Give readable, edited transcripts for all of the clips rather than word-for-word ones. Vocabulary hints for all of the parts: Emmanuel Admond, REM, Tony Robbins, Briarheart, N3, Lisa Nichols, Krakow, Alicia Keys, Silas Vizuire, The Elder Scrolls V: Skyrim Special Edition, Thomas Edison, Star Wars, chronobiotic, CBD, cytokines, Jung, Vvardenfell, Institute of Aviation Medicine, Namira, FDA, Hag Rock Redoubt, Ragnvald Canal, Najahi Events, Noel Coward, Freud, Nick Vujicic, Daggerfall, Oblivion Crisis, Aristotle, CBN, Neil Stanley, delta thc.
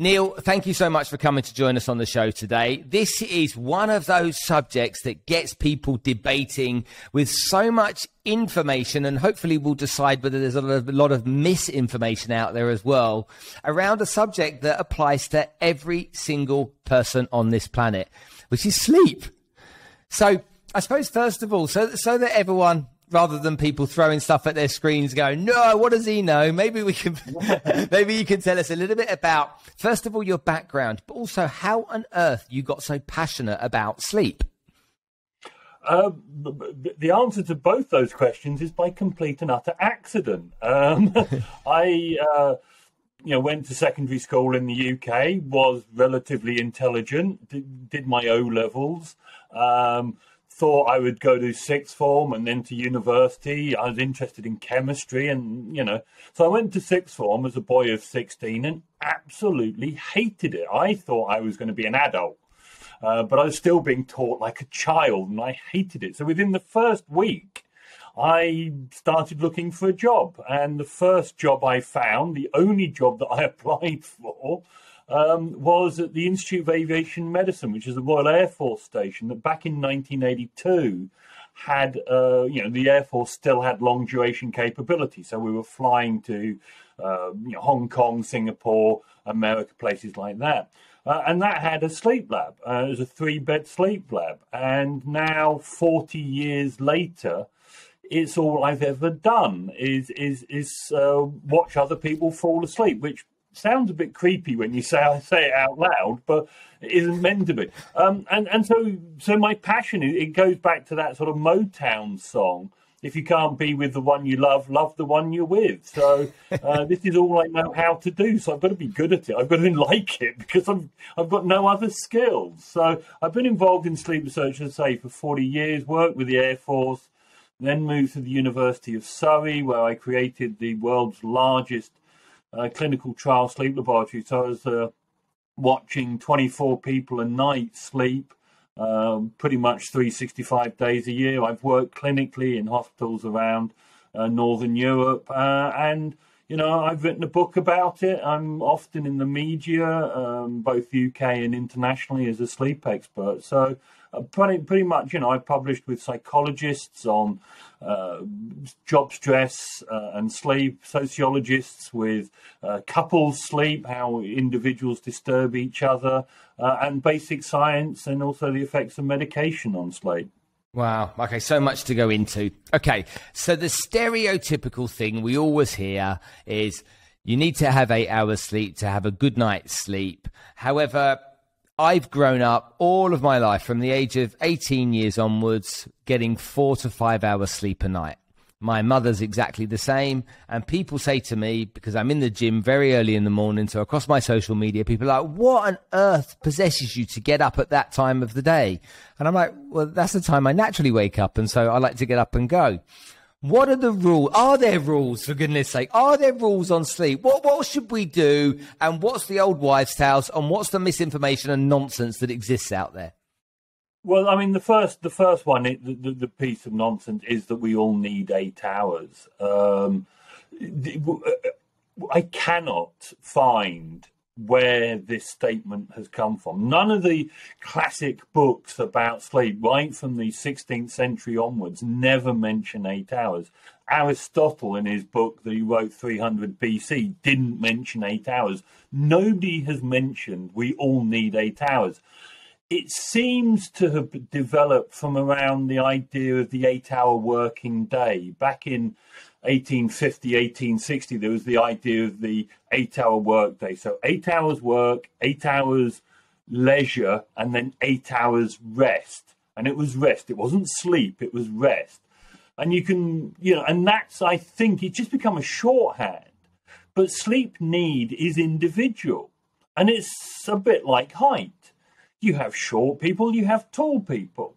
Neil, thank you so much for coming to join us on the show today. This is one of those subjects that gets people debating with so much information, and hopefully we'll decide whether there's a lot of misinformation out there as well around a subject that applies to every single person on this planet, which is sleep. So I suppose, first of all, so that everyone, rather than people throwing stuff at their screens going, no, what does he know? Maybe we can, maybe you can tell us a little bit about, first of all, your background, but also how on earth you got so passionate about sleep. The answer to both those questions is by complete and utter accident. I went to secondary school in the UK, was relatively intelligent, did my O-levels, thought I would go to sixth form and then to university. I was interested in chemistry and, so I went to sixth form as a boy of 16 and absolutely hated it. I thought I was going to be an adult, but I was still being taught like a child and I hated it. So within the first week, I started looking for a job, and the first job I found, the only job that I applied for, was at the Institute of Aviation Medicine, which is the Royal Air Force station that back in 1982 had, the Air Force still had long duration capability. So we were flying to Hong Kong, Singapore, America, places like that. And that had a sleep lab. It was a 3-bed sleep lab. And now 40 years later, it's all I've ever done is watch other people fall asleep, which sounds a bit creepy when you say it out loud, but it isn't meant to be. So my passion, it goes back to that sort of Motown song, if you can't be with the one you love the one you're with. So this is all I know how to do, so I've got to be good at it. I've got to like it, because I've got no other skills. So I've been involved in sleep research, as I say, for 40 years, worked with the Air Force, then moved to the University of Surrey, where I created the world's largest clinical trial sleep laboratory. So I was watching 24 people a night sleep pretty much 365 days a year. I've worked clinically in hospitals around Northern Europe, and I've written a book about it. I'm often in the media, both UK and internationally, as a sleep expert. So pretty much, I've published with psychologists on job stress and sleep, sociologists with couples sleep, how individuals disturb each other, and basic science, and also the effects of medication on sleep. Wow. Okay, so much to go into. Okay, so the stereotypical thing we always hear is you need to have 8 hours sleep to have a good night's sleep. However, I've grown up all of my life from the age of 18 years onwards getting 4 to 5 hours sleep a night. My mother's exactly the same. And people say to me, because I'm in the gym very early in the morning, so across my social media, people are like, what on earth possesses you to get up at that time of the day? And I'm like, well, that's the time I naturally wake up. And so I like to get up and go. What are the rules? Are there rules, for goodness sake? Are there rules on sleep? What should we do? And what's the old wives' tales? And what's the misinformation and nonsense that exists out there? Well, I mean, the first one, the piece of nonsense is that we all need 8 hours. I cannot find where this statement has come from. None of the classic books about sleep, right from the 16th century onwards, never mention 8 hours. Aristotle, in his book that he wrote 300 BC, didn't mention 8 hours. Nobody has mentioned we all need 8 hours. It seems to have developed from around the idea of the 8-hour working day. Back in 1850, 1860, there was the idea of the 8-hour work day. So 8 hours work, 8 hours leisure, and then 8 hours rest. And it was rest. It wasn't sleep. It was rest. And you can, and that's, I think, it's just become a shorthand. But sleep need is individual. And it's a bit like height. You have short people, you have tall people.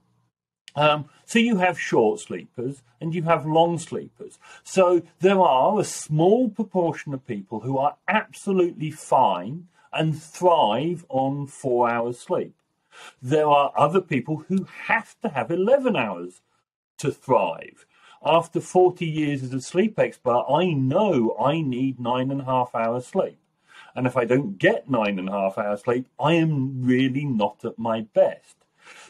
So you have short sleepers and you have long sleepers. So there are a small proportion of people who are absolutely fine and thrive on 4 hours sleep. There are other people who have to have 11 hours to thrive. After 40 years as a sleep expert, I know I need 9.5 hours sleep. And if I don't get 9.5 hours sleep, I am really not at my best.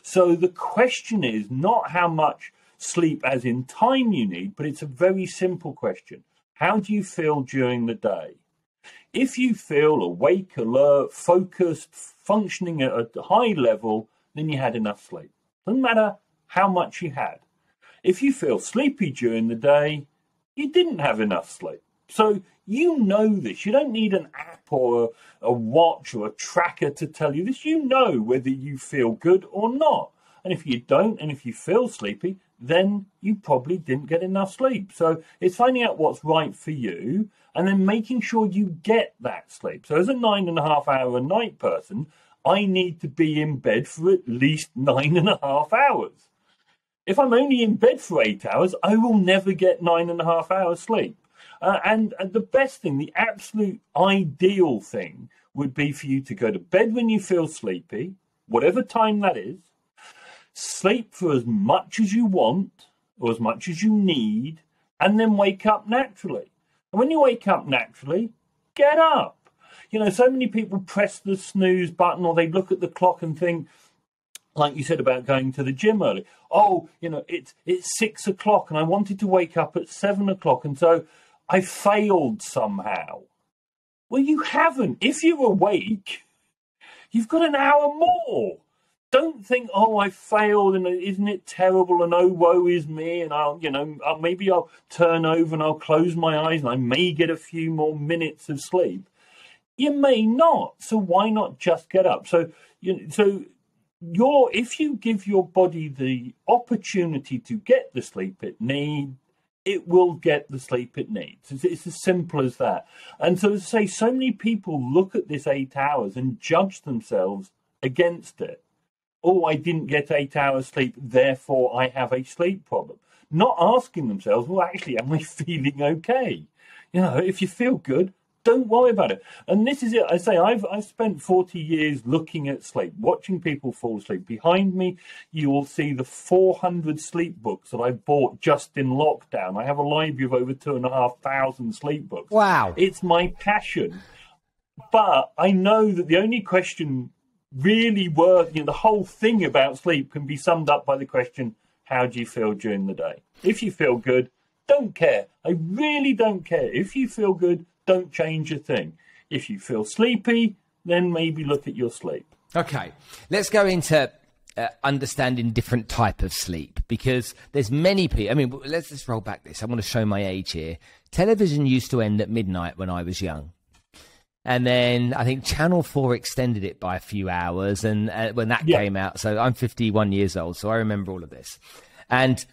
So the question is not how much sleep as in time you need, but it's a very simple question. How do you feel during the day? If you feel awake, alert, focused, functioning at a high level, then you had enough sleep. Doesn't matter how much you had. If you feel sleepy during the day, you didn't have enough sleep. So you know this. You don't need an app or a watch or a tracker to tell you this. You know whether you feel good or not. And if you don't, and if you feel sleepy, then you probably didn't get enough sleep. So it's finding out what's right for you and then making sure you get that sleep. So as a 9.5 hour a night person, I need to be in bed for at least 9.5 hours. If I'm only in bed for 8 hours, I will never get 9.5 hours sleep. And the best thing, the absolute ideal thing would be for you to go to bed when you feel sleepy, whatever time that is, sleep for as much as you want or as much as you need, and then wake up naturally. And when you wake up naturally, get up. You know, so many people press the snooze button or they look at the clock and think, like you said about going to the gym early, oh, you know, it's 6 o'clock and I wanted to wake up at 7 o'clock and so I failed somehow. Well, you haven't. If you're awake, you've got an hour more. Don't think, oh, I failed and isn't it terrible and oh, woe is me and I'll, you know, maybe I'll turn over and I'll close my eyes and I may get a few more minutes of sleep. You may not. So why not just get up? So, you know, if you give your body the opportunity to get the sleep it needs, it will get the sleep it needs. It's as simple as that. And so, as I say, so many people look at this 8 hours and judge themselves against it. Oh, I didn't get 8 hours sleep, therefore I have a sleep problem. Not asking themselves, well, actually, am I feeling okay? You know, if you feel good, don't worry about it. And this is it. I say I've spent 40 years looking at sleep, watching people fall asleep. Behind me, you will see the 400 sleep books that I bought just in lockdown. I have a library of over 2,500 sleep books. Wow. It's my passion. But I know that the only question really worth, you know, the whole thing about sleep can be summed up by the question, how do you feel during the day? If you feel good, don't care. I really don't care. If you feel good, don't change a thing. If you feel sleepy, then maybe look at your sleep. Okay, let's go into understanding different type of sleep, because there's many people. I mean, let's just roll back this. I want to show my age here. Television used to end at midnight when I was young. And then I think Channel 4 extended it by a few hours and when that came out. So I'm 51 years old, so I remember all of this. And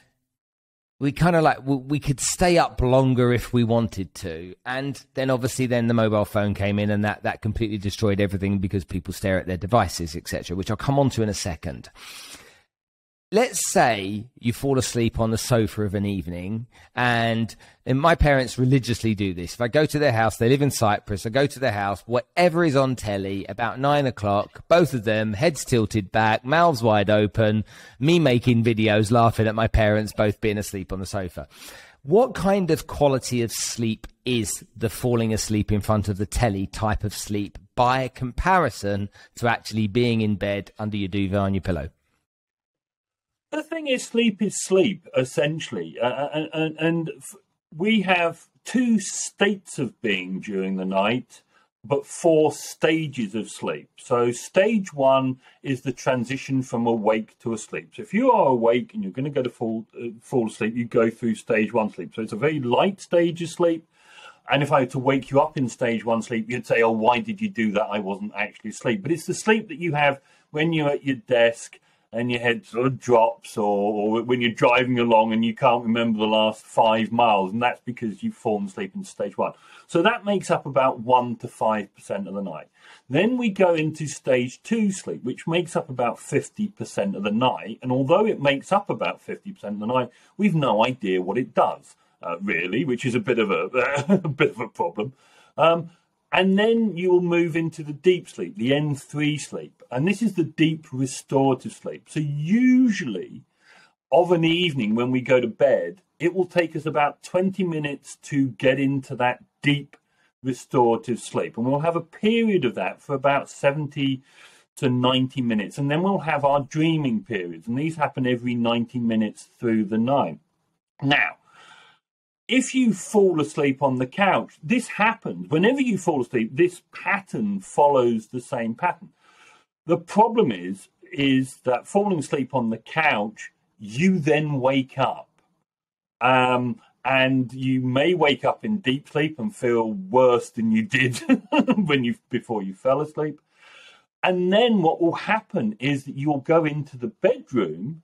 we kind of like, we could stay up longer if we wanted to. And then obviously the mobile phone came in and that completely destroyed everything because people stare at their devices, etc., which I'll come on to in a second. Let's say you fall asleep on the sofa of an evening, and my parents religiously do this. If I go to their house, they live in Cyprus, I go to their house, whatever is on telly, about 9 o'clock, both of them, heads tilted back, mouths wide open, me making videos, laughing at my parents, both being asleep on the sofa. What kind of quality of sleep is the falling asleep in front of the telly type of sleep by comparison to actually being in bed under your duvet on your pillow? The thing is sleep, essentially, and we have two states of being during the night, but four stages of sleep. So stage one is the transition from awake to asleep. So if you are awake and you're going to go to fall asleep, you go through stage one sleep. So it's a very light stage of sleep. And if I were to wake you up in stage one sleep, you'd say, oh, why did you do that? I wasn't actually asleep. But it's the sleep that you have when you're at your desk and your head sort of drops, or when you're driving along and you can't remember the last 5 miles, and that's because you've fallen asleep in stage one. So that makes up about 1% to 5% of the night. Then we go into stage two sleep, which makes up about 50% of the night. And although it makes up about 50% of the night, we've no idea what it does, really, which is a bit of a bit of a problem. And then you will move into the deep sleep, the N3 sleep. And this is the deep restorative sleep. So usually of an evening when we go to bed, it will take us about 20 minutes to get into that deep restorative sleep. And we'll have a period of that for about 70 to 90 minutes. And then we'll have our dreaming periods. And these happen every 90 minutes through the night. Now, if you fall asleep on the couch, this happens. Whenever you fall asleep, this pattern follows the same pattern. The problem is that falling asleep on the couch, you then wake up. And you may wake up in deep sleep and feel worse than you did before you fell asleep. And then what will happen is that you'll go into the bedroom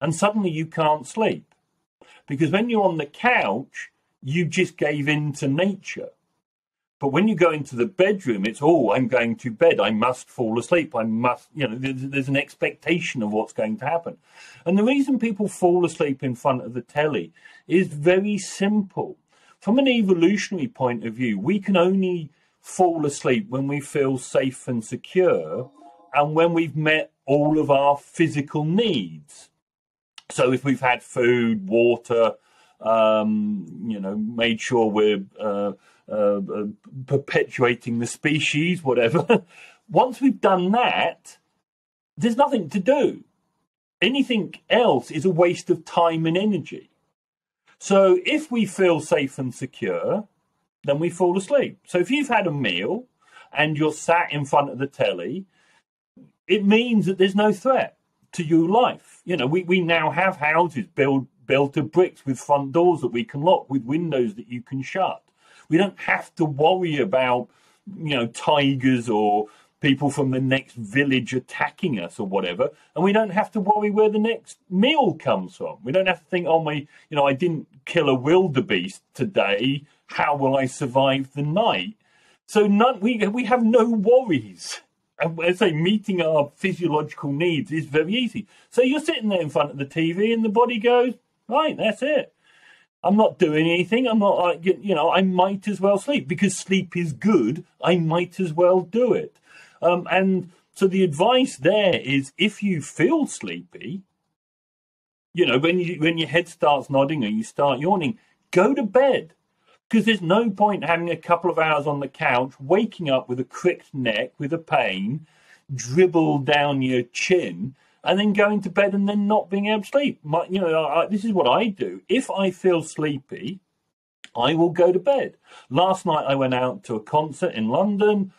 and suddenly you can't sleep. Because when you're on the couch, you just gave in to nature. But when you go into the bedroom, it's, oh, I'm going to bed. I must fall asleep. I must, you know, there's an expectation of what's going to happen. And the reason people fall asleep in front of the telly is very simple. From an evolutionary point of view, we can only fall asleep when we feel safe and secure and when we've met all of our physical needs. So if we've had food, water, you know, made sure we're perpetuating the species, whatever. Once we've done that, there's nothing to do. Anything else is a waste of time and energy. So if we feel safe and secure, then we fall asleep. So if you've had a meal and you're sat in front of the telly, it means that there's no threat to your life. You know, we now have houses built of bricks with front doors that we can lock, with windows that you can shut. We don't have to worry about, you know, tigers or people from the next village attacking us or whatever. And we don't have to worry where the next meal comes from. We don't have to think, oh, my, you know, I didn't kill a wildebeest today. How will I survive the night? So we have no worries. And as I say, meeting our physiological needs is very easy. So you're sitting there in front of the TV and the body goes, right, that's it. I'm not doing anything. I'm not, you know, I might as well sleep because sleep is good. I might as well do it. And so the advice there is if you feel sleepy, you know, when your head starts nodding or you start yawning, go to bed. Because there's no point having a couple of hours on the couch, waking up with a cricked neck, with a pain, dribble down your chin, and then going to bed and then not being able to sleep. You know, this is what I do. If I feel sleepy, I will go to bed. Last night I went out to a concert in London.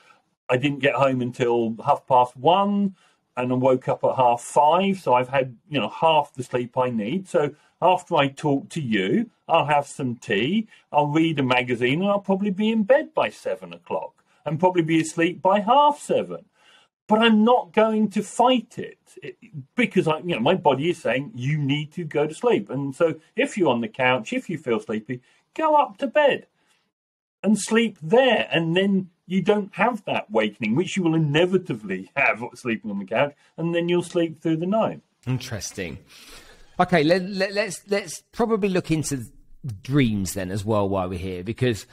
I didn't get home until 1:30, and I woke up at 5:30. So I've had, you know, half the sleep I need. So after I talk to you, I'll have some tea, I'll read a magazine, and I'll probably be in bed by 7 o'clock and probably be asleep by 7:30. But I'm not going to fight it because, you know, my body is saying you need to go to sleep. And so if you're on the couch, if you feel sleepy, go up to bed and sleep there. And then you don't have that awakening, which you will inevitably have sleeping on the couch, and then you'll sleep through the night. Interesting. Okay, let's probably look into dreams then as well while we're here, because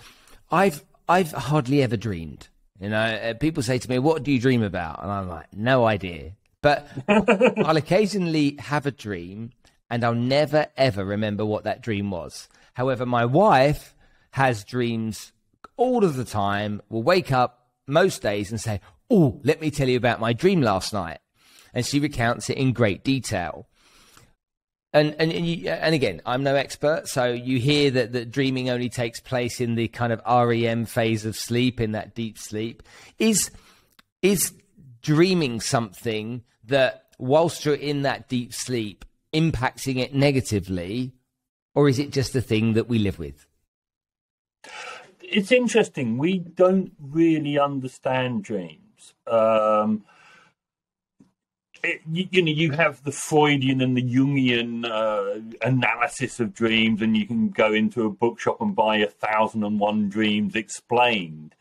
I've hardly ever dreamed. You know, people say to me, "What do you dream about?" And I'm like, "No idea." But I'll occasionally have a dream, and I'll never ever remember what that dream was. However, my wife has dreams all of the time. Will wake up most days and say, "Oh, let me tell you about my dream last night," and she recounts it in great detail. And again, I'm no expert, so you hear that dreaming only takes place in the kind of REM phase of sleep, in that deep sleep. Is dreaming something that, whilst you're in that deep sleep, impacting it negatively, or is it just a thing that we live with? It's interesting. We don't really understand dreams. You know, you have the Freudian and the Jungian analysis of dreams, and you can go into a bookshop and buy 1,001 dreams explained.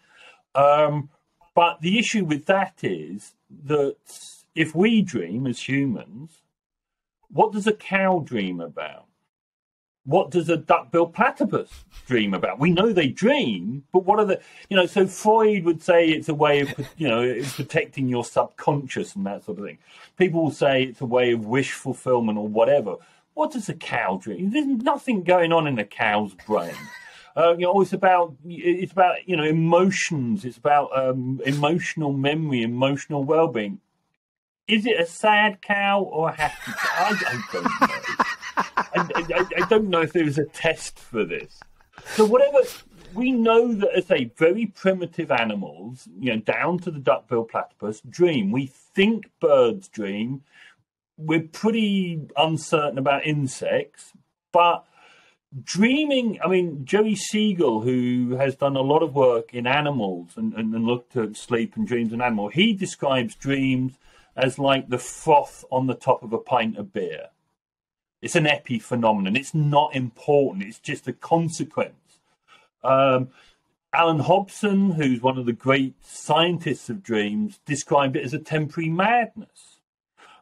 But the issue with that is that if we dream as humans, what does a cow dream about? What does a duck-billed platypus dream about? We know they dream, but what are the, you know, so Freud would say it's a way of, you know, protecting your subconscious and that sort of thing. People will say it's a way of wish fulfillment or whatever. What does a cow dream? There's nothing going on in a cow's brain. It's about emotions. It's about emotional memory, emotional well-being. Is it a sad cow or a happy cow? I don't know. I don't know if there was a test for this. So whatever, we know that as a very primitive animals, down to the duck-billed platypus, dream. We think birds dream. We're pretty uncertain about insects, but dreaming, I mean, Jerry Siegel, who has done a lot of work in animals and looked at sleep and dreams in animals, he describes dreams as like the froth on the top of a pint of beer. It's an epiphenomenon. It's not important. It's just a consequence. Alan Hobson, who's one of the great scientists of dreams, described it as a temporary madness.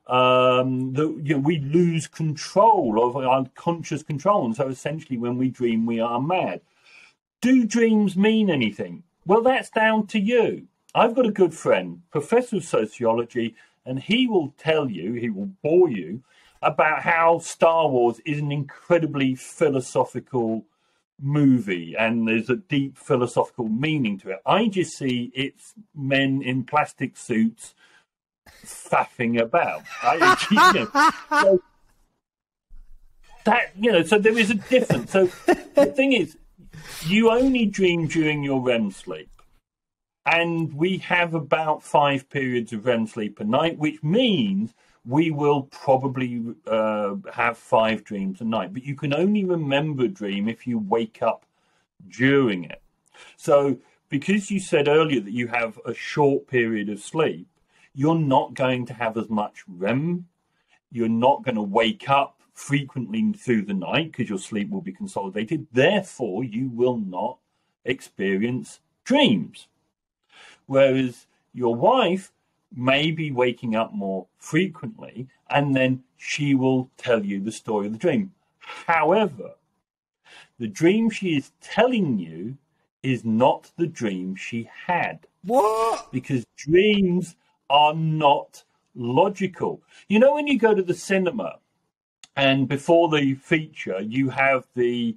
We lose control of our conscious control. And so essentially when we dream, we are mad. Do dreams mean anything? Well, that's down to you. I've got a good friend, professor of sociology, and he will tell you, he will bore you, about how Star Wars is an incredibly philosophical movie and there's a deep philosophical meaning to it. I just see it's men in plastic suits faffing about. So there is a difference. So the thing is, you only dream during your REM sleep. And we have about 5 periods of REM sleep a night, which means we will probably have 5 dreams a night. But you can only remember a dream if you wake up during it. So because you said earlier that you have a short period of sleep, you're not going to have as much REM. You're not going to wake up frequently through the night because your sleep will be consolidated. Therefore, you will not experience dreams. Whereas your wife may be waking up more frequently, and then she will tell you the story of the dream. However, the dream she is telling you is not the dream she had. What? Because dreams are not logical. You know, when you go to the cinema and before the feature, you have the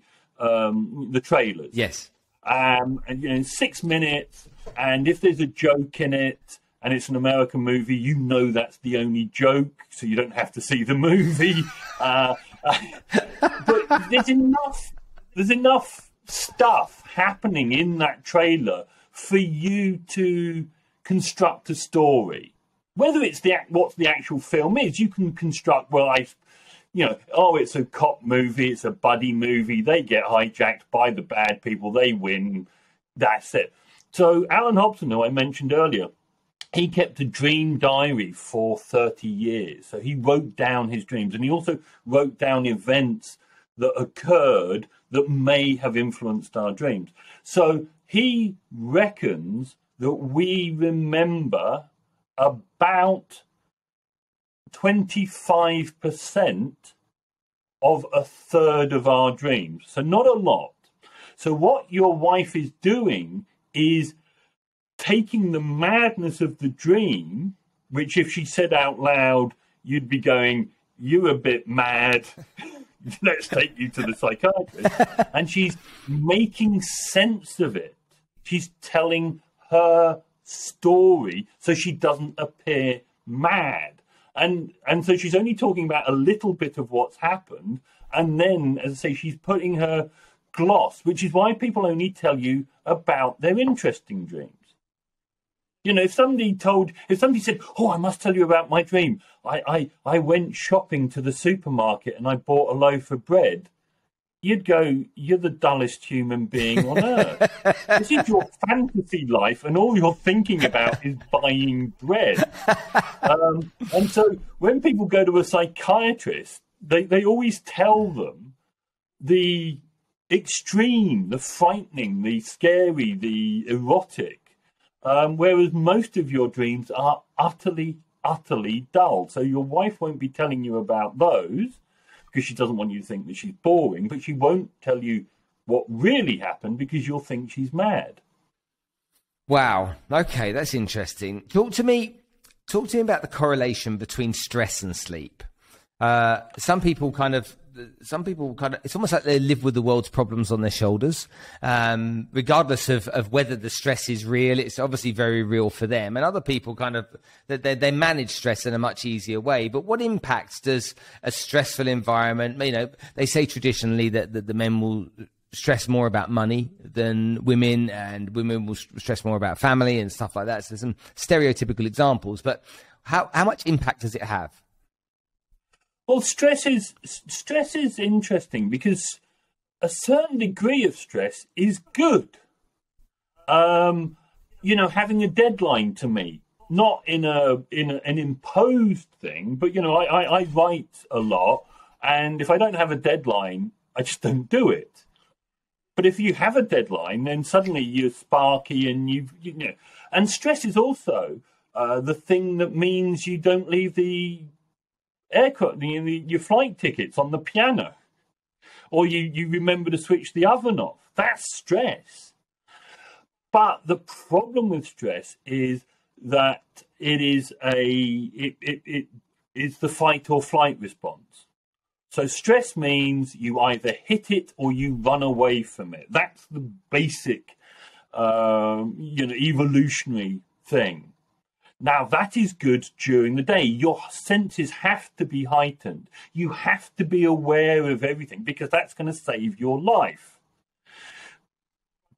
trailers. Yes. And 6 minutes, and if there's a joke in it and it's an American movie, you know that's the only joke, so you don't have to see the movie. But there's enough stuff happening in that trailer for you to construct a story. Whether it's what the actual film is, you can construct, it's a cop movie, it's a buddy movie, they get hijacked by the bad people, they win, that's it. So Alan Hobson, who I mentioned earlier, he kept a dream diary for 30 years. So he wrote down his dreams, and he also wrote down events that occurred that may have influenced our dreams. So he reckons that we remember about 25% of a third of our dreams. So not a lot. So what your wife is doing is taking the madness of the dream, which if she said out loud, you'd be going, "You're a bit mad. Let's take you to the psychiatrist." And she's making sense of it. She's telling her story so she doesn't appear mad. And so she's only talking about a little bit of what's happened. And then, as I say, she's putting her gloss, which is why people only tell you about their interesting dreams. If somebody said, "Oh, I must tell you about my dream. I went shopping to the supermarket and I bought a loaf of bread," you'd go, "You're the dullest human being on earth." This is your fantasy life, and all you're thinking about is buying bread. And so when people go to a psychiatrist, they always tell them the extreme, the frightening, the scary, the erotic, whereas most of your dreams are utterly, utterly dull. So your wife won't be telling you about those, because she doesn't want you to think that she's boring, but she won't tell you what really happened because you'll think she's mad. Wow. Okay, that's interesting. Talk to me about the correlation between stress and sleep. Some people kind of some people kind of, it's almost like they live with the world's problems on their shoulders, regardless of whether the stress is real. It's obviously very real for them. And other people kind of, they manage stress in a much easier way. But what impacts does a stressful environment, you know, they say traditionally that the men will stress more about money than women, and women will stress more about family and stuff like that. So there's some stereotypical examples, but how much impact does it have? Well, stress is interesting because a certain degree of stress is good. You know, having a deadline to meet, not in an imposed thing, but you know, I write a lot, and if I don't have a deadline, I just don't do it. But if you have a deadline, then suddenly you're sparky, and you know. And stress is also the thing that means you don't leave the aircraft, your flight tickets on the piano, or you remember to switch the oven off. That's stress. But the problem with stress is that it is the fight or flight response. So stress means you either hit it or you run away from it. That's the basic evolutionary thing. Now, that is good during the day. Your senses have to be heightened. You have to be aware of everything because that's going to save your life.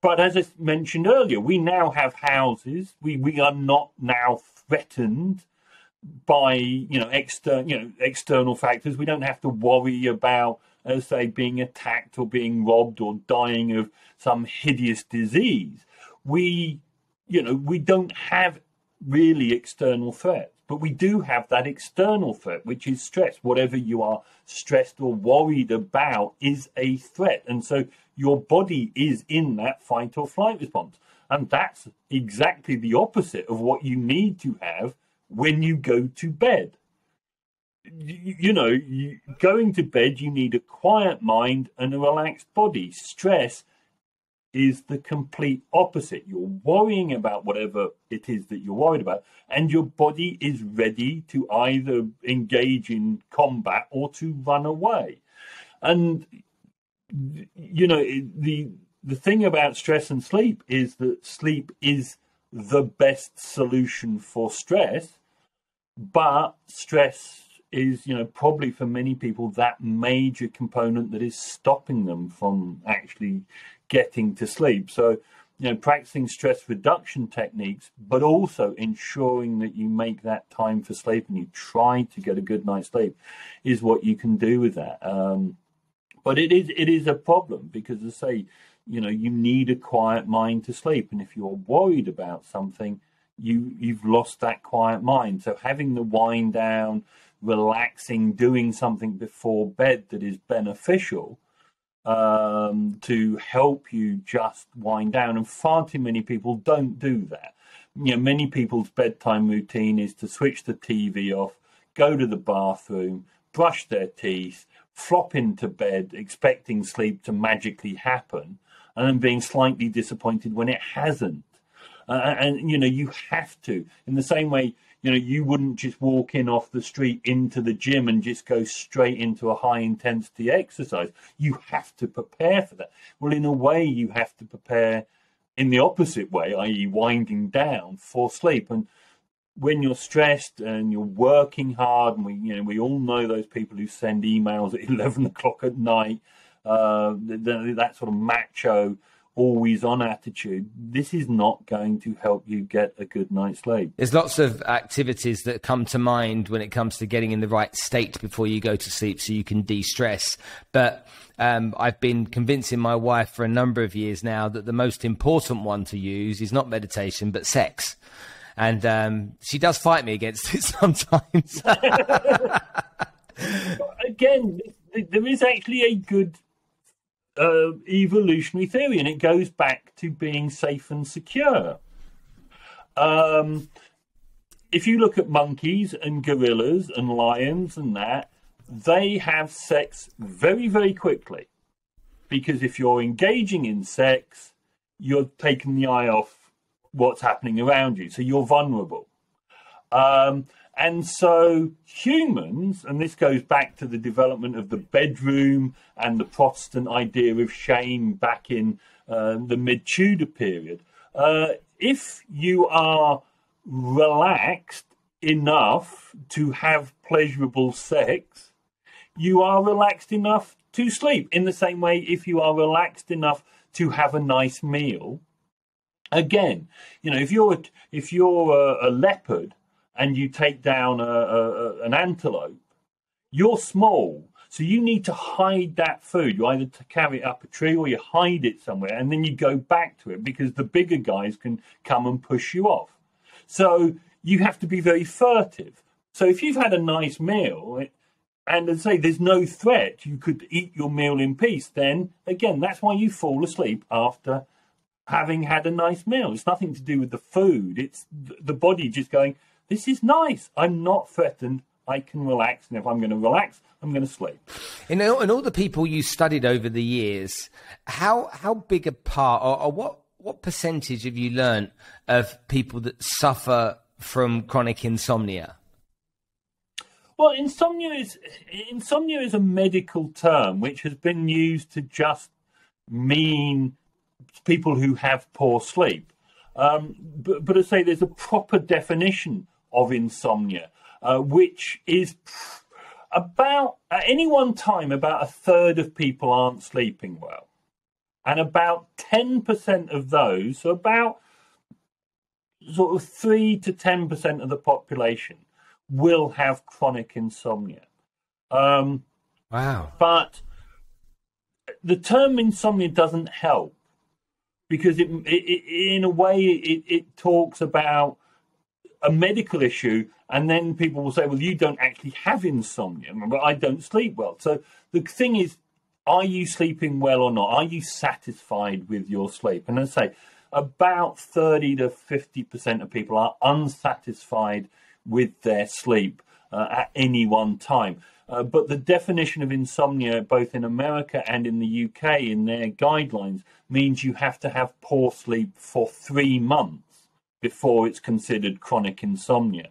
But as I mentioned earlier, we now have houses. We are not now threatened by, external factors. We don't have to worry about, as I say, being attacked or being robbed or dying of some hideous disease. We don't have really external threats, but we do have that external threat, which is stress. Whatever you are stressed or worried about is a threat, and so your body is in that fight or flight response, and that's exactly the opposite of what you need to have when you go to bed. Going to bed, you need a quiet mind and a relaxed body. Stress is the complete opposite. You're worrying about whatever it is that you're worried about, and your body is ready to either engage in combat or to run away. And the thing about stress and sleep is that sleep is the best solution for stress, but stress is, probably for many people, that major component that is stopping them from actually getting to sleep. So, practicing stress reduction techniques, but also ensuring that you make that time for sleep and you try to get a good night's sleep is what you can do with that. But it is a problem because, as I say, you need a quiet mind to sleep. And if you're worried about something, you've lost that quiet mind. So having the wind down, relaxing, doing something before bed that is beneficial to help you just wind down. And far too many people don't do that. Many people's bedtime routine is to switch the TV off, go to the bathroom, brush their teeth, flop into bed, expecting sleep to magically happen, and then being slightly disappointed when it hasn't. You have to, in the same way, you wouldn't just walk in off the street into the gym and just go straight into a high intensity exercise. You have to prepare for that. Well, in a way, you have to prepare in the opposite way, i.e. winding down for sleep. And when you're stressed and you're working hard, and we all know those people who send emails at 11 o'clock at night, that sort of macho, always on attitude, this is not going to help you get a good night's sleep. There's lots of activities that come to mind when it comes to getting in the right state before you go to sleep so you can de-stress. But I've been convincing my wife for a number of years now that the most important one to use is not meditation, but sex. And she does fight me against it sometimes. Again, there is actually a good evolutionary theory, and it goes back to being safe and secure. If you look at monkeys and gorillas and lions and that, they have sex very, very quickly, because if you're engaging in sex, you're taking the eye off what's happening around you, so you're vulnerable. And so humans, and this goes back to the development of the bedroom and the Protestant idea of shame back in the mid-Tudor period, if you are relaxed enough to have pleasurable sex, you are relaxed enough to sleep. In the same way, if you are relaxed enough to have a nice meal, again, you know, if you're a leopard and you take down an antelope, you're small. So you need to hide that food. You either carry it up a tree or you hide it somewhere, and then you go back to it because the bigger guys can come and push you off. So you have to be very furtive. So if you've had a nice meal and, as I say, there's no threat, you could eat your meal in peace, then, again, that's why you fall asleep after having had a nice meal. It's nothing to do with the food. It's the body just going, this is nice. I'm not threatened. I can relax. And if I'm going to relax, I'm going to sleep. In all the people you studied over the years, how big a part or what percentage have you learned of people that suffer from chronic insomnia? Well, insomnia is a medical term which has been used to just mean people who have poor sleep. But I say there's a proper definition of insomnia, which is about, at any one time, about a third of people aren't sleeping well. And about 10% of those, so about sort of 3 to 10% of the population, will have chronic insomnia. Wow. But the term insomnia doesn't help, because in a way it talks about a medical issue, and then people will say, well, you don't actually have insomnia, but I don't sleep well. So the thing is, are you sleeping well or not? Are you satisfied with your sleep? And as I say, about 30 to 50% of people are unsatisfied with their sleep at any one time. But the definition of insomnia, both in America and in the UK, in their guidelines, means you have to have poor sleep for 3 months before it's considered chronic insomnia.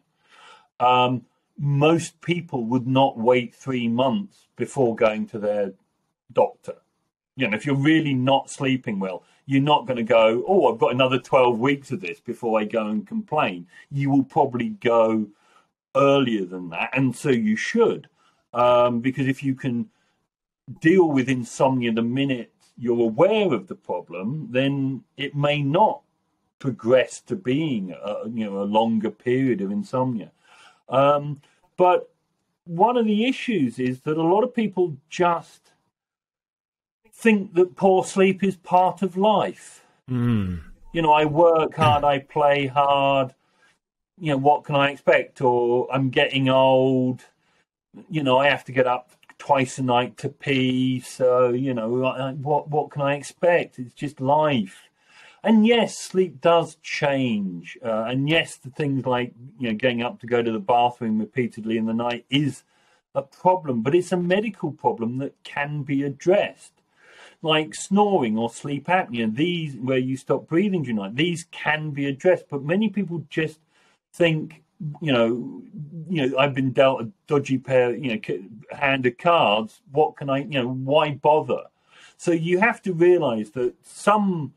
Most people would not wait 3 months before going to their doctor. You know, if you're really not sleeping well, you're not going to go, oh, I've got another 12 weeks of this before I go and complain. You will probably go earlier than that, and so you should. Because if you can deal with insomnia the minute you're aware of the problem, then it may not progress to being a longer period of insomnia. But one of the issues is that a lot of people just think that poor sleep is part of life. Mm. You know, I work hard, I play hard, you know, what can I expect? Or I'm getting old. You know, I have to get up twice a night to pee. So, you know, what can I expect? It's just life. And yes, sleep does change. And yes, the things like, you know, getting up to go to the bathroom repeatedly in the night is a problem. But it's a medical problem that can be addressed. Like snoring or sleep apnea, these where you stop breathing during the night, these can be addressed. But many people just think, you know, I've been dealt a dodgy pair, you know, hand of cards. What can I, you know, why bother? So you have to realize that some,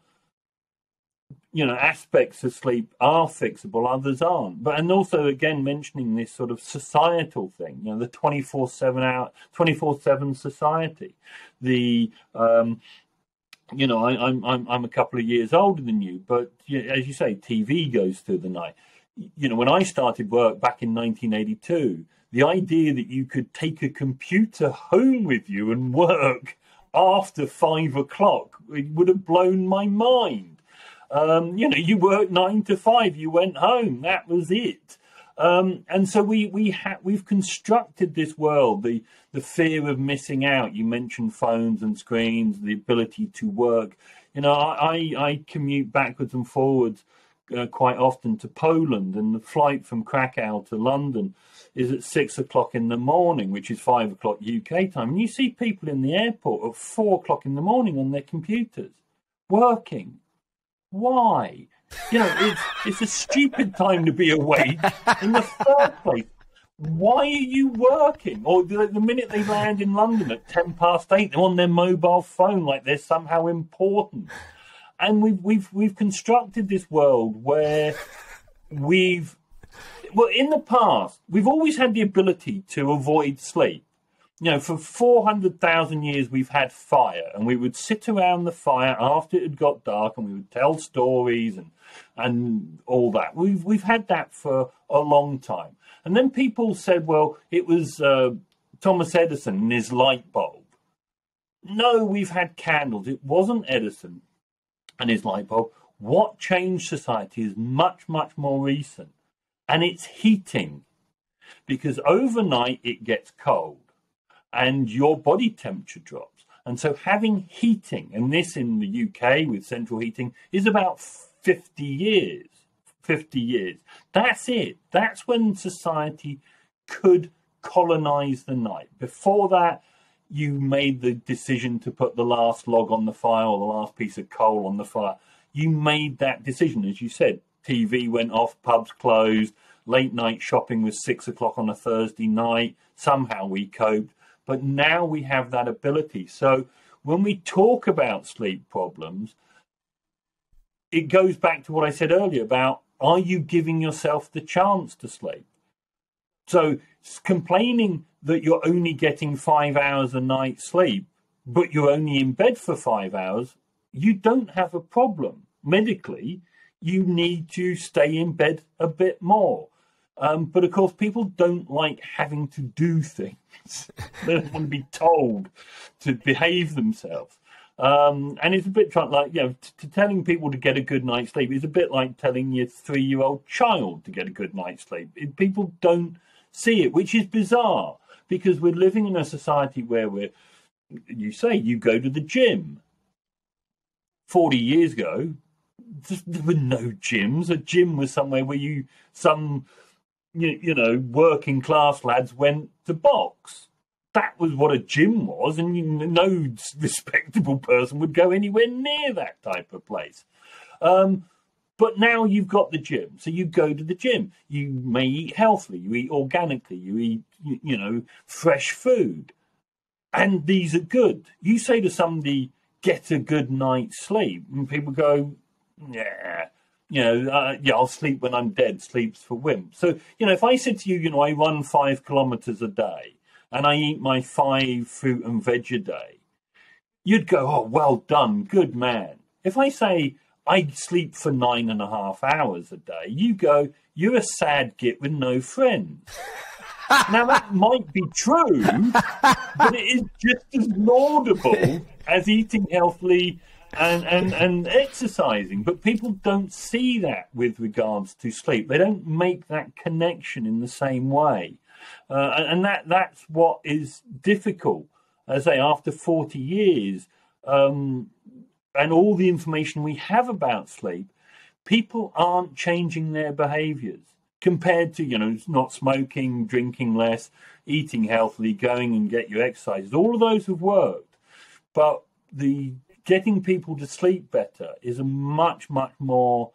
you know, aspects of sleep are fixable, others aren't. But, and also, again, mentioning this sort of societal thing, you know, the 24/7 society, the, you know, I'm a couple of years older than you, but you know, as you say, TV goes through the night. You know, when I started work back in 1982, the idea that you could take a computer home with you and work after 5 o'clock, it would have blown my mind. You know, you worked 9 to 5, you went home, that was it. And so we've constructed this world, the fear of missing out. You mentioned phones and screens, the ability to work. You know, I commute backwards and forwards quite often to Poland, and the flight from Krakow to London is at 6 o'clock in the morning, which is 5 o'clock UK time. And you see people in the airport at 4 o'clock in the morning on their computers working. Why? You know, it's a stupid time to be awake in the first place. why are you working? Or the minute they land in London at 8:10, they're on their mobile phone like they're somehow important. And we've constructed this world where we've, well, in the past, we've always had the ability to avoid sleep. You know, for 400,000 years, we've had fire, and we would sit around the fire after it had got dark, and we would tell stories and all that. We've had that for a long time. And then people said, well, it was Thomas Edison and his light bulb. No, we've had candles. It wasn't Edison and his light bulb. What changed society is much, much more recent. And it's heating, because overnight it gets cold and your body temperature drops. And so having heating, and this in the UK with central heating, is about 50 years. That's it. That's when society could colonize the night. Before that, you made the decision to put the last log on the fire or the last piece of coal on the fire. You made that decision, as you said. TV went off, pubs closed, late night shopping was 6 o'clock on a Thursday night. Somehow we coped, but now we have that ability. So when we talk about sleep problems, it goes back to what I said earlier about, are you giving yourself the chance to sleep? So complaining that you're only getting 5 hours a night sleep, but you're only in bed for 5 hours, you don't have a problem medically. You need to stay in bed a bit more. But of course, people don't like having to do things. They don't want to be told to behave themselves. And it's a bit like, you know, telling people to get a good night's sleep is a bit like telling your 3-year-old child to get a good night's sleep. People don't see it, which is bizarre, because we're living in a society where you say, you go to the gym. 40 years ago, there were no gyms. A gym was somewhere where you know, working class lads went to box. That was what a gym was, and no respectable person would go anywhere near that type of place. But now you've got the gym, so you go to the gym. You may eat healthily, you eat organically, you eat, you know, fresh food, and these are good. You say to somebody, get a good night's sleep, and people go, yeah, you know, I'll sleep when I'm dead. Sleep's for wimps. So, you know, if I said to you, you know, I run 5 kilometers a day and I eat my 5 fruit and veg a day, you'd go, oh, well done, good man. If I say I sleep for 9.5 hours a day, you go, you're a sad git with no friends. Now, that might be true, but it is just as laudable as eating healthily and exercising. But people don't see that with regards to sleep. They don't make that connection in the same way. And that's what is difficult. As I say, after 40 years and all the information we have about sleep, people aren't changing their behaviours compared to, you know, not smoking, drinking less, eating healthily, going and get your exercises. All of those have worked. But the getting people to sleep better is a much, much more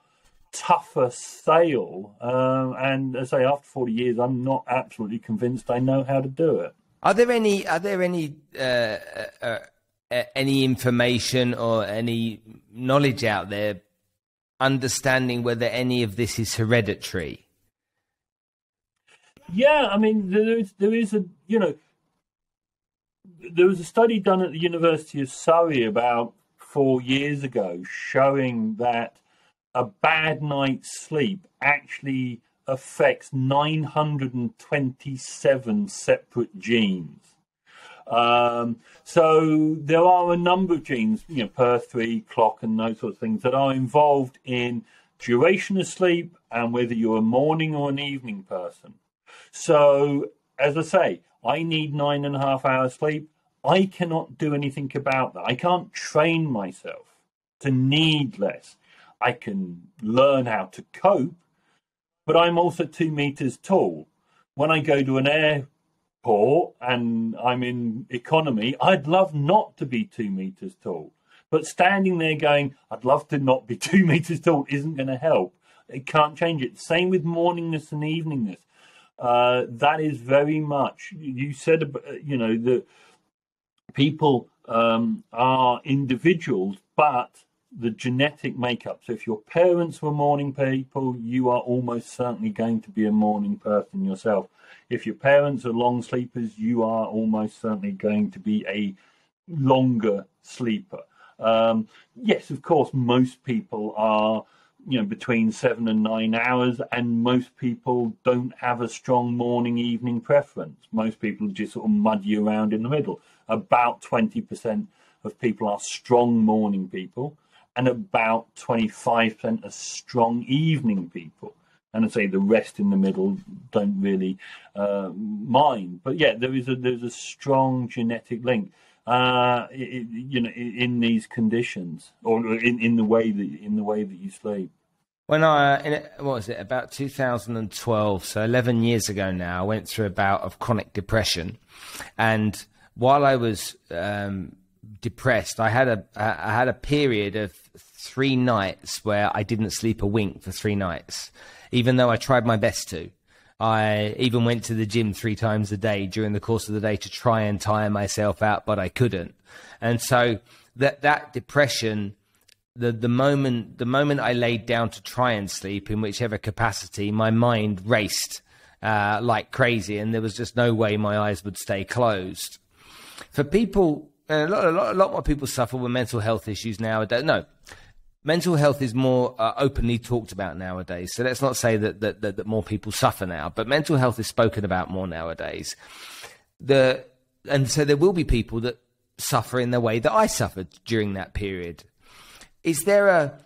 tougher sale. And as I say, after 40 years, I'm not absolutely convinced I know how to do it. Are there any information or any knowledge out there understanding whether any of this is hereditary? Yeah, I mean, there was a study done at the University of Surrey about 4 years ago showing that a bad night's sleep actually affects 927 separate genes. So there are a number of genes, you know, PER3, clock and those sort of things that are involved in duration of sleep and whether you're a morning or an evening person. So as I say, I need 9.5 hours sleep. I cannot do anything about that. I can't train myself to need less. I can learn how to cope, but I'm also 2 meters tall. When I go to an airport and I'm in economy, I'd love not to be 2 meters tall. But standing there going, I'd love to not be 2 meters tall, isn't going to help. It can't change it. Same with morningness and eveningness. that is very much, you said, you know, that people are individuals, but the genetic makeup. So if your parents were morning people, you are almost certainly going to be a morning person yourself. If your parents are long sleepers, you are almost certainly going to be a longer sleeper. Yes, of course, most people are, you know, between 7 and 9 hours, and most people don't have a strong morning evening preference. Most people just sort of muddy around in the middle. About 20% of people are strong morning people, and about 25% are strong evening people. And I'd say the rest in the middle don't really mind. But yeah, there's a strong genetic link. You know, in these conditions, or in the way that you sleep. When about 2012, so 11 years ago now, I went through a bout of chronic depression, and while I was depressed, I had a period of 3 nights where I didn't sleep a wink for 3 nights, even though I tried my best to. I even went to the gym 3 times a day during the course of the day to try and tire myself out, but I couldn't. And so that depression, the moment I laid down to try and sleep, in whichever capacity, my mind raced like crazy, and there was just no way my eyes would stay closed. For people, and a lot more people suffer with mental health issues nowadays. No. Mental health is more openly talked about nowadays. So let's not say that more people suffer now, but mental health is spoken about more nowadays. And so there will be people that suffer in the way that I suffered during that period. Is there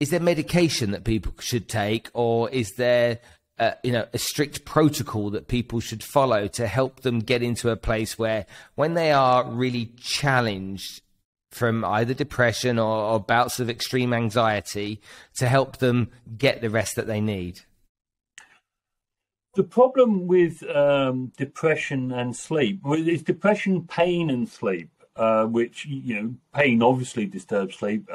medication that people should take, or is there a strict protocol that people should follow to help them get into a place where, when they are really challenged from either depression or bouts of extreme anxiety, to help them get the rest that they need? The problem with depression and sleep is depression, pain and sleep, which, you know, pain obviously disturbs sleep,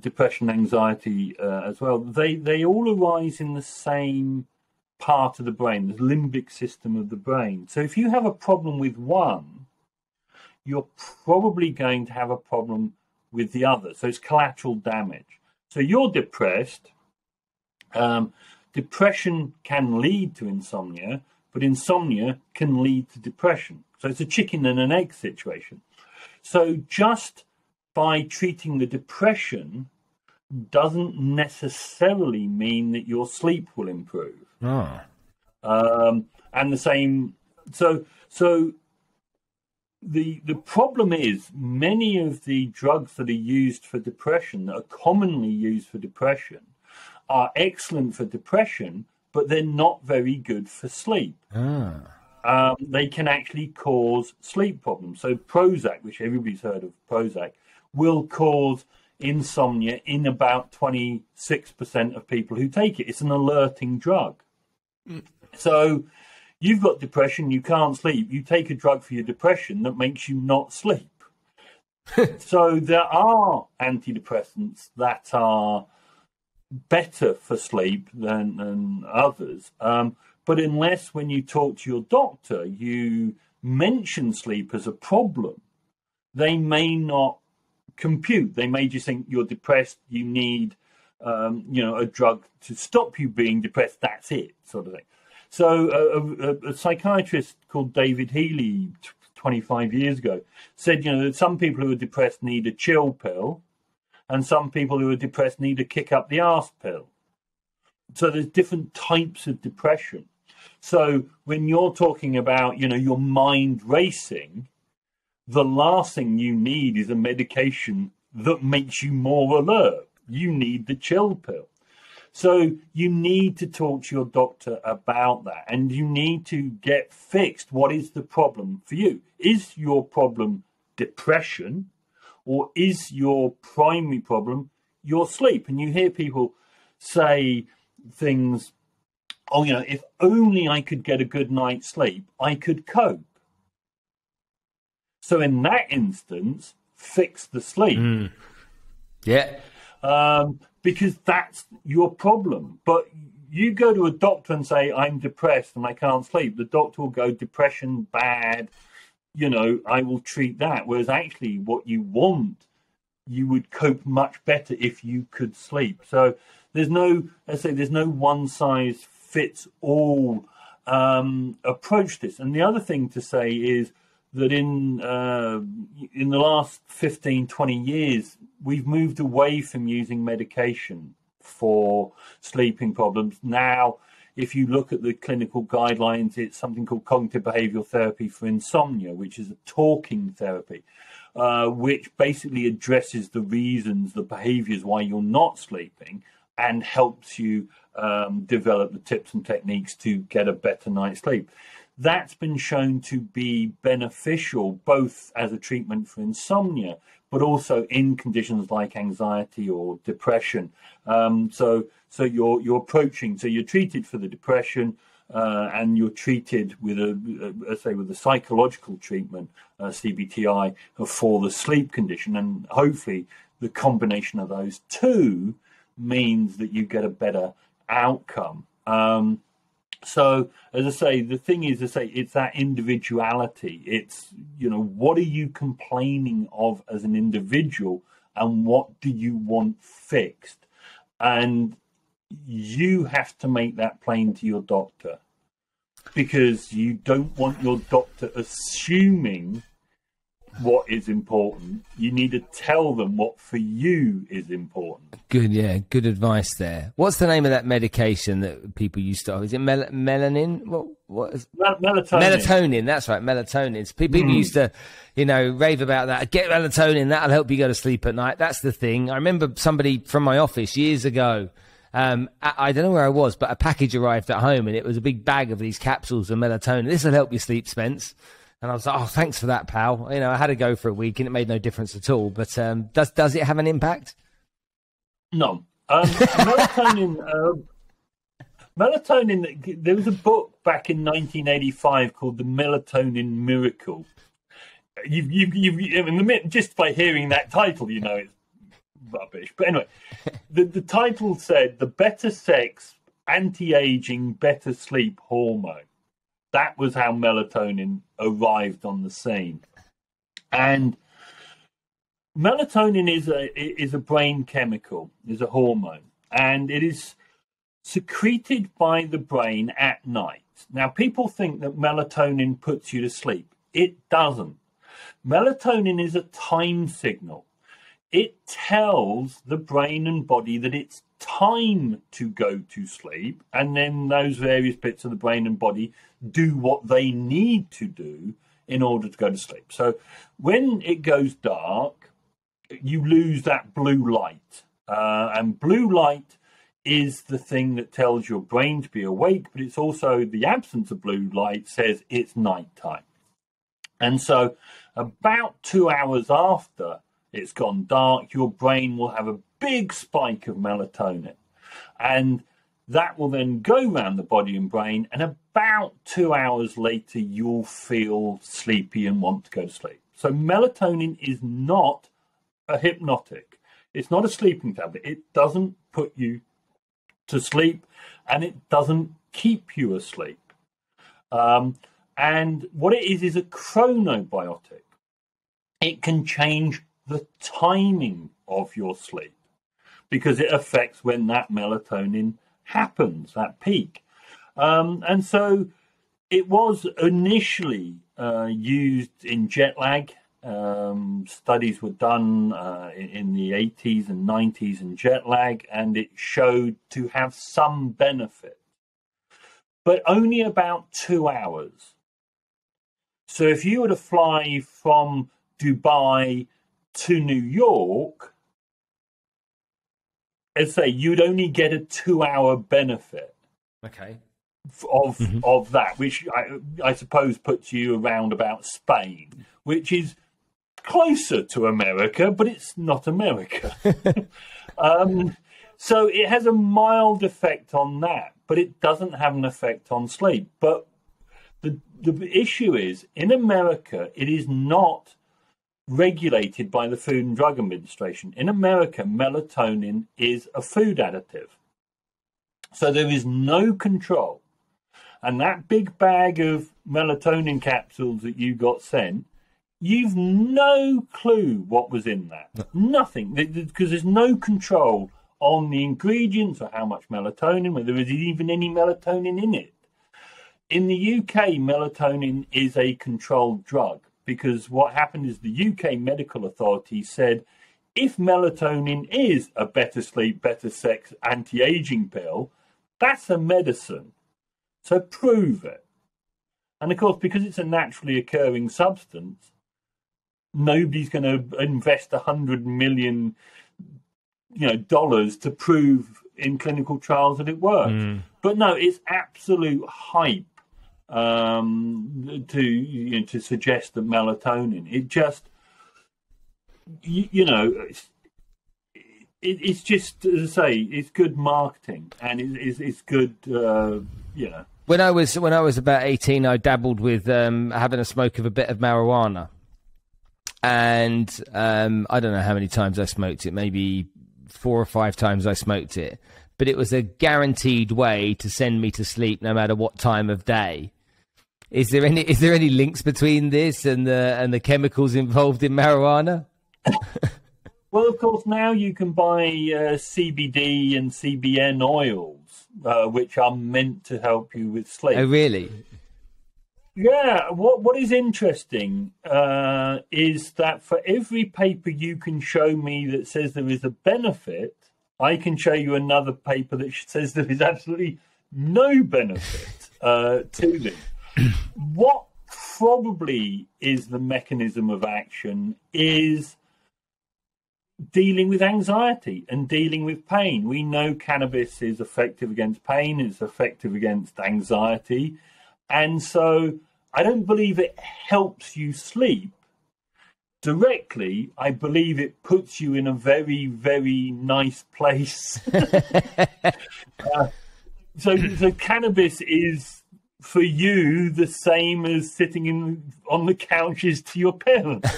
depression, anxiety as well. They all arise in the same part of the brain, the limbic system of the brain. So if you have a problem with one, you're probably going to have a problem with the other. So it's collateral damage. So you're depressed. Depression can lead to insomnia, but insomnia can lead to depression. So it's a chicken and an egg situation. So just by treating the depression doesn't necessarily mean that your sleep will improve. Oh. And the same. So. The problem is, many of the drugs that are used for depression, that are commonly used for depression, are excellent for depression, but they're not very good for sleep. Ah. They can actually cause sleep problems. So Prozac, which everybody's heard of, Prozac, will cause insomnia in about 26% of people who take it. It's an alerting drug. Mm. So you've got depression, you can't sleep, you take a drug for your depression that makes you not sleep. So there are antidepressants that are better for sleep than others. But unless, when you talk to your doctor, you mention sleep as a problem, they may not compute. They may just think you're depressed, you need a drug to stop you being depressed, that's it, sort of thing. So a psychiatrist called David Healy 25 years ago said, you know, that some people who are depressed need a chill pill, and some people who are depressed need a kick up the arse pill. So there's different types of depression. So when you're talking about, you know, your mind racing, the last thing you need is a medication that makes you more alert. You need the chill pill. So you need to talk to your doctor about that, and you need to get fixed. What is the problem for you? Is your problem depression, or is your primary problem your sleep? And you hear people say things, oh, you know, if only I could get a good night's sleep, I could cope. So in that instance, fix the sleep. Mm. Yeah. Because that's your problem. But You go to a doctor and say, I'm depressed and I can't sleep. The doctor will go, depression, bad, you know, I will treat that. Whereas actually what you want, you would cope much better if you could sleep. So there's no, let's say, there's no one size fits all approach this. And the other thing to say is that in the last 15, 20 years, we've moved away from using medication for sleeping problems. Now, if you look at the clinical guidelines, it's something called cognitive behavioral therapy for insomnia, which is a talking therapy, which basically addresses the reasons, the behaviors why you're not sleeping, and helps you develop the tips and techniques to get a better night's sleep. That's been shown to be beneficial both as a treatment for insomnia, but also in conditions like anxiety or depression. So you're approaching, so you're treated for the depression and you're treated with a psychological treatment, CBTI, for the sleep condition. And hopefully the combination of those two means that you get a better outcome. So, as I say, the thing is, it's that individuality. It's, you know, what are you complaining of as an individual and what do you want fixed? And you have to make that plain to your doctor, because you don't want your doctor assuming what is important. You need to tell them what for you is important. Good, yeah, good advice there. What's the name of that medication that people used to? Is it melanin? What is melatonin? Melatonin. That's right, melatonin. So people used to, you know, rave about that. Get melatonin. That'll help you go to sleep at night. That's the thing. I remember somebody from my office years ago. I don't know where I was, but a package arrived at home, and it was a big bag of these capsules of melatonin. This will help you sleep, Spence. And I was like, oh, thanks for that, pal. You know, I had to go for a week and it made no difference at all. But does it have an impact? No. Melatonin, there was a book back in 1985 called The Melatonin Miracle. Just by hearing that title, you know, it's rubbish. But anyway, the title said, The Better Sex, Anti-Aging, Better Sleep Hormone. That was how melatonin arrived on the scene. And melatonin is a brain chemical, is a hormone, and it is secreted by the brain at night. Now, people think that melatonin puts you to sleep. It doesn't. Melatonin is a time signal. It tells the brain and body that it's time to go to sleep, and then those various bits of the brain and body do what they need to do in order to go to sleep. So when it goes dark, you lose that blue light, and blue light is the thing that tells your brain to be awake, but it's also the absence of blue light says it's nighttime. And so about 2 hours after it's gone dark, your brain will have a big spike of melatonin, and that will then go around the body and brain, and about 2 hours later you'll feel sleepy and want to go to sleep. So melatonin is not a hypnotic. It's not a sleeping tablet. It doesn't put you to sleep, and it doesn't keep you asleep. And what it is a chronobiotic. It can change the timing of your sleep, because it affects when that melatonin happens, that peak. And so it was initially used in jet lag. Studies were done in the 80s and 90s in jet lag, and it showed to have some benefit, but only about 2 hours. So if you were to fly from Dubai to New York, let's say you'd only get a 2 hour benefit, okay, of that, which I suppose puts you around about Spain, which is closer to America, but it's not America. So it has a mild effect on that, but it doesn't have an effect on sleep. But the issue is, in America, it is not regulated by the Food and Drug Administration. In America, melatonin is a food additive. So there is no control. And that big bag of melatonin capsules that you got sent, you've no clue what was in that. Nothing. Because there's no control on the ingredients or how much melatonin, whether there is even any melatonin in it. In the UK, melatonin is a controlled drug because what happened is the UK medical authority said, if melatonin is a better sleep, better sex, anti-aging pill, that's a medicine. So prove it. And of course, because it's a naturally occurring substance, nobody's going to invest $100 million, dollars to prove in clinical trials that it works. But no, it's absolute hype to suggest that melatonin. It just, it's just, as I say, it's good marketing and it's good, When I was about 18, I dabbled with having a smoke of a bit of marijuana, and I don't know how many times I smoked it. Maybe 4 or 5 times I smoked it, but it was a guaranteed way to send me to sleep, no matter what time of day. Is there any links between this and the chemicals involved in marijuana? Well, of course, now you can buy CBD and CBN oils, which are meant to help you with sleep. Oh, really? Yeah. What is interesting is that for every paper you can show me that says there is a benefit, I can show you another paper that says there is absolutely no benefit to this. What probably is the mechanism of action is dealing with anxiety and dealing with pain. We know cannabis is effective against pain, it's effective against anxiety. And so I don't believe it helps you sleep directly. I believe it puts you in a very, very nice place. So cannabis is for you the same as sitting on the couches to your parents.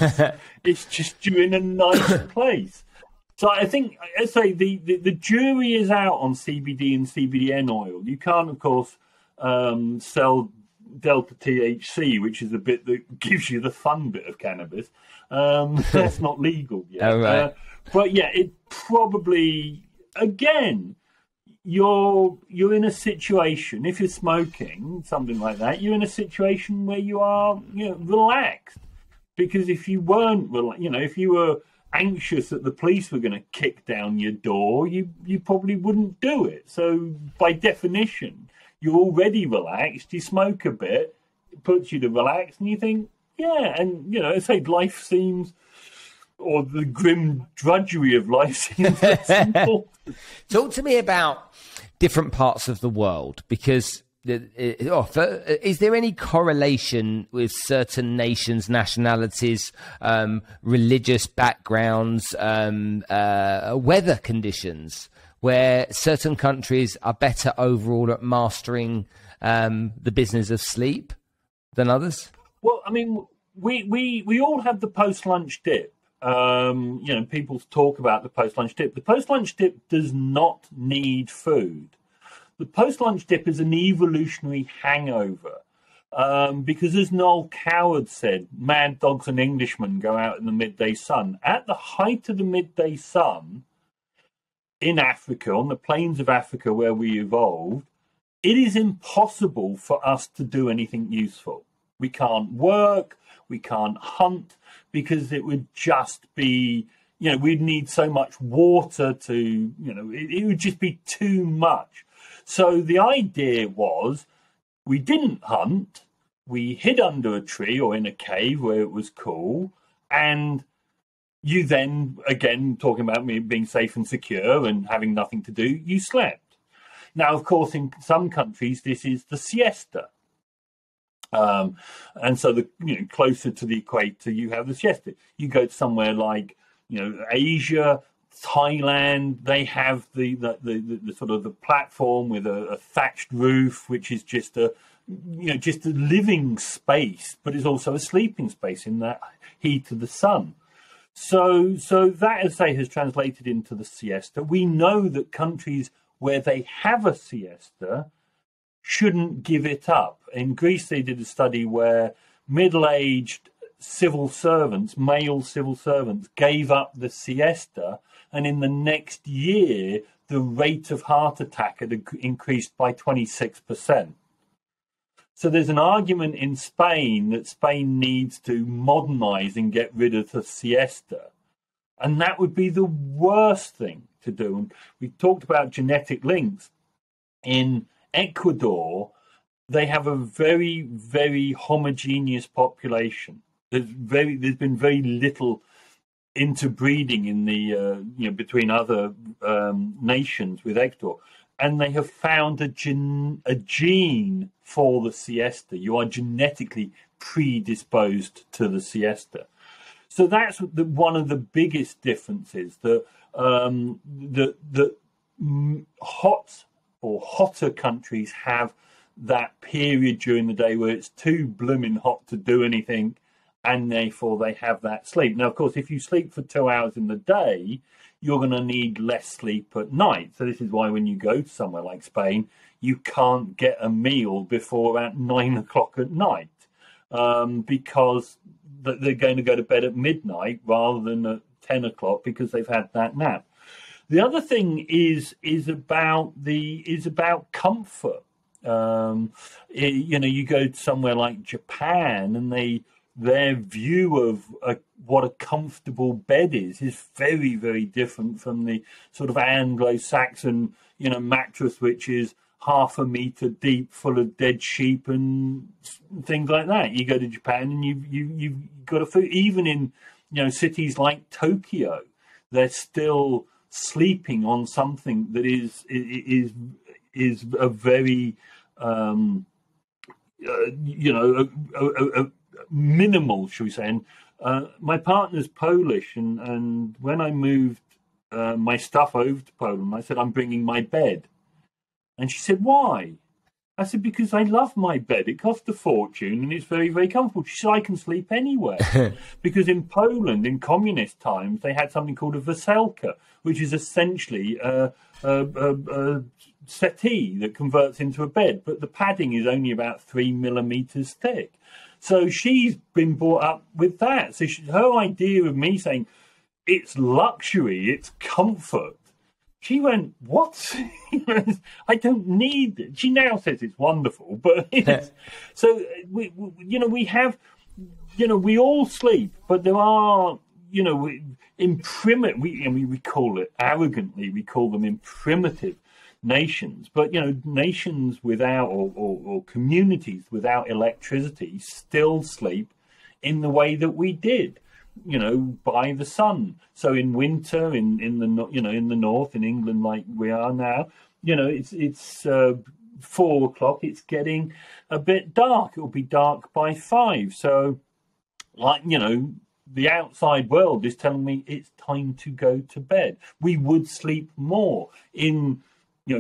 It's just you're in a nice place. So I think, as I say, the jury is out on CBD and CBN oil. You can't, of course, sell delta thc, which is the bit that gives you the fun bit of cannabis. That's not legal yet. All right. But yeah, it probably, again, you're in a situation, if you're smoking something like that, you're in a situation where you are relaxed, because if you weren't if you were anxious that the police were going to kick down your door, you probably wouldn't do it. So by definition, you're already relaxed. You smoke a bit, it puts you to relax, and you think, yeah, and life seems, or the grim drudgery of life seems simple. Talk to me about different parts of the world, because is there any correlation with certain nations, nationalities, religious backgrounds, weather conditions, where certain countries are better overall at mastering the business of sleep than others? Well, I mean, we all have the post-lunch dip. People talk about the post-lunch dip. The post-lunch dip does not need food. The post-lunch dip is an evolutionary hangover, because as Noel Coward said, mad dogs and Englishmen go out in the midday sun. At the height of the midday sun in Africa, on the plains of Africa where we evolved, it is impossible for us to do anything useful. We can't work, we can't hunt, because it would just be, we'd need so much water to, it would just be too much. So the idea was, we didn't hunt, we hid under a tree or in a cave where it was cool, and you then, again, talking about me being safe and secure and having nothing to do, you slept. Now, of course, in some countries, this is the siesta. And so the closer to the equator you have the siesta. You go to somewhere like Asia, Thailand, they have the sort of the platform with a thatched roof, which is just a just a living space, but it's also a sleeping space in that heat of the sun. So that, as I say, has translated into the siesta. We know that countries where they have a siesta shouldn't give it up. In Greece, they did a study where middle-aged civil servants, male civil servants, gave up the siesta, and in the next year, the rate of heart attack had increased by 26%. So there's an argument in Spain that Spain needs to modernize and get rid of the siesta. And that would be the worst thing to do. And we talked about genetic links. In Ecuador, they have a very, very homogeneous population. There's been very little interbreeding in the between other nations with Ecuador, and they have found a gene for the siesta. You are genetically predisposed to the siesta. So that's one of the biggest differences. The hot or hotter countries have that period during the day where it's too blooming hot to do anything, and therefore they have that sleep. Now, of course, if you sleep for 2 hours in the day, you're going to need less sleep at night. So this is why when you go to somewhere like Spain, you can't get a meal before about 9 o'clock at night, because they're going to go to bed at midnight rather than at 10 o'clock because they've had that nap. The other thing is about comfort. You go to somewhere like Japan, and their view of what a comfortable bed is very, very different from the sort of Anglo-Saxon, mattress, which is half a meter deep, full of dead sheep and things like that. You go to Japan, and you've got a food. Even in cities like Tokyo, they're still sleeping on something that is a very a minimal, shall we say. And my partner's Polish, and when I moved my stuff over to Poland, I said, I'm bringing my bed. And she said, why? I said, because I love my bed. It cost a fortune and it's very, very comfortable. She said, I can sleep anywhere. Because in Poland, in communist times, they had something called a weselka, which is essentially a settee that converts into a bed, but the padding is only about 3 millimeters thick. So she's been brought up with that. So her idea of me saying, it's luxury, it's comfort. She went, what? I don't need it. She now says it's wonderful, but it's, so we have, we all sleep, but there are, we call it arrogantly, we call them primitive nations, but nations without or communities without electricity still sleep in the way that we did. By the sun. So in winter, in the north, in England, like we are now, it's 4 o'clock. It's getting a bit dark. It'll be dark by 5. So, the outside world is telling me it's time to go to bed. We would sleep more in,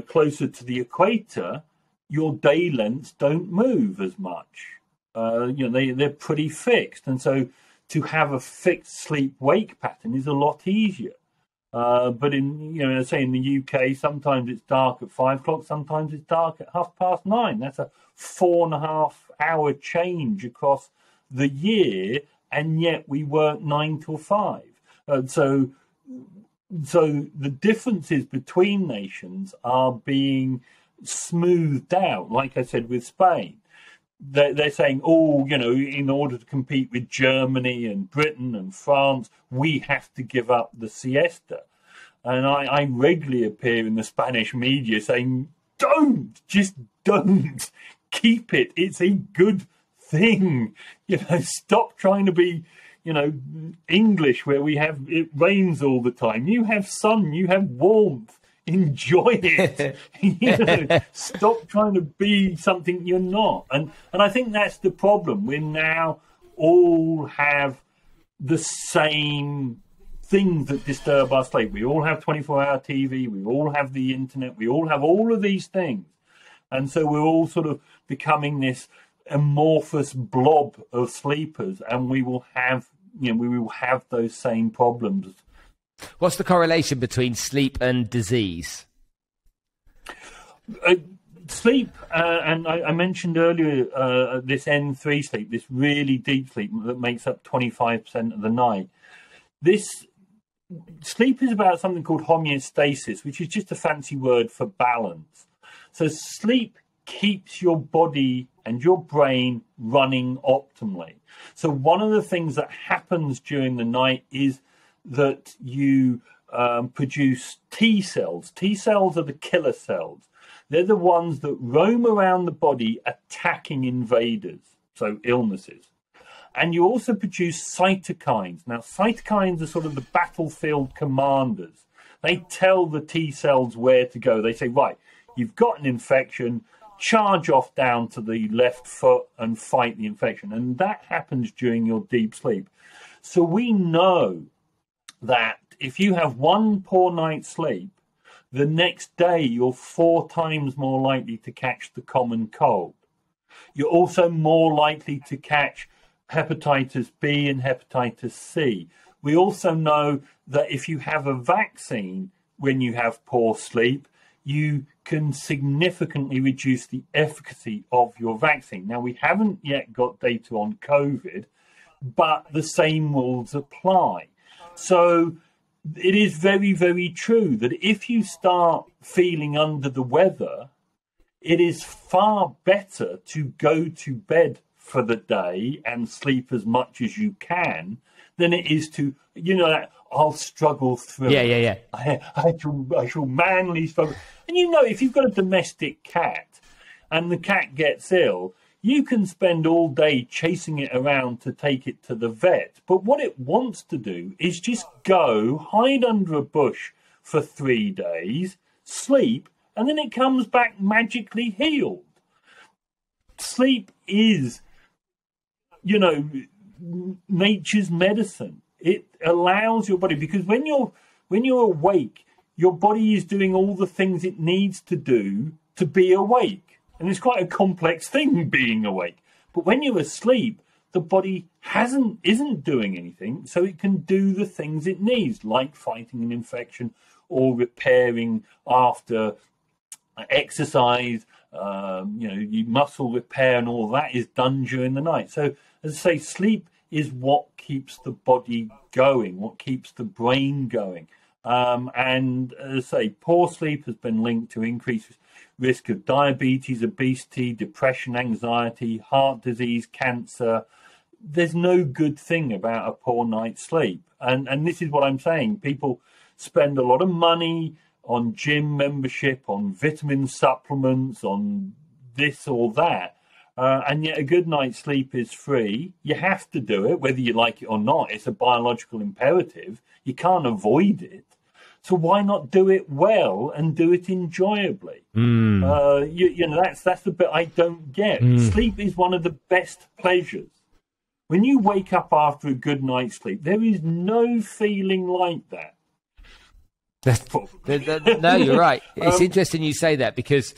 closer to the equator. Your day lengths don't move as much. They're pretty fixed, and so to have a fixed sleep-wake pattern is a lot easier. But in the UK, sometimes it's dark at 5 o'clock, sometimes it's dark at 9:30. That's a 4.5 hour change across the year, and yet we work 9 till 5. And so the differences between nations are being smoothed out, like I said, with Spain. They're saying, in order to compete with Germany and Britain and France, we have to give up the siesta. And I regularly appear in the Spanish media saying, just don't keep it. It's a good thing. Stop trying to be, English, where it rains all the time. You have sun, you have warmth. Enjoy it. Stop trying to be something you're not. And I think that's the problem. We now all have the same things that disturb our sleep. We all have 24-hour TV. We all have the internet. We all have all of these things. And so we're all sort of becoming this amorphous blob of sleepers, and we will have, those same problems. What's the correlation between sleep and disease? Sleep, and I mentioned earlier this N3 sleep, this really deep sleep that makes up 25% of the night. This sleep is about something called homeostasis, which is just a fancy word for balance. So sleep keeps your body and your brain running optimally. So one of the things that happens during the night is that you produce T cells. T cells are the killer cells. They're the ones that roam around the body attacking invaders, so illnesses. And you also produce cytokines. Now, cytokines are sort of the battlefield commanders. They tell the T cells where to go. They say, right, you've got an infection, charge off down to the left foot and fight the infection. And that happens during your deep sleep. So we know that if you have one poor night's sleep, the next day you're 4 times more likely to catch the common cold. You're also more likely to catch hepatitis B and hepatitis C. We also know that if you have a vaccine when you have poor sleep, you can significantly reduce the efficacy of your vaccine. Now, we haven't yet got data on COVID, but the same rules apply. So it is very, very true that if you start feeling under the weather, it is far better to go to bed for the day and sleep as much as you can than it is to, you know, I'll struggle through. Yeah. I shall manly struggle. And you know, if you've got a domestic cat and the cat gets ill, you can spend all day chasing it around to take it to the vet. But what it wants to do is just go hide under a bush for 3 days, sleep, and then it comes back magically healed. Sleep is, you know, nature's medicine. It allows your body, because when you're awake, your body is doing all the things it needs to do to be awake. And it's quite a complex thing being awake. But when you're asleep, the body isn't doing anything, so it can do the things it needs, like fighting an infection or repairing after exercise. Your muscle repair and all that is done during the night. So as I say, sleep is what keeps the body going, what keeps the brain going. And as I say, poor sleep has been linked to increased risk of diabetes, obesity, depression, anxiety, heart disease, cancer. There's no good thing about a poor night's sleep. And this is what I'm saying. People spend a lot of money on gym membership, on vitamin supplements, on this or that. And yet a good night's sleep is free. You have to do it, whether you like it or not. It's a biological imperative. You can't avoid it. So why not do it well and do it enjoyably? That's the bit I don't get. Sleep is one of the best pleasures. When you wake up after a good night's sleep, there is no feeling like that. No, you're right. It's interesting you say that, because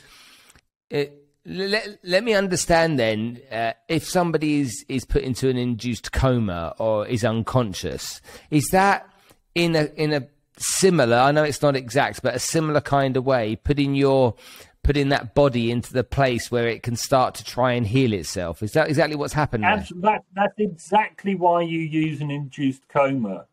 let me understand then, if somebody is put into an induced coma or is unconscious, is that in a similar, I know it's not exact, but a similar kind of way, putting that body into the place where it can start to try and heal itself? Is that exactly what's happened? That's exactly why you use an induced coma.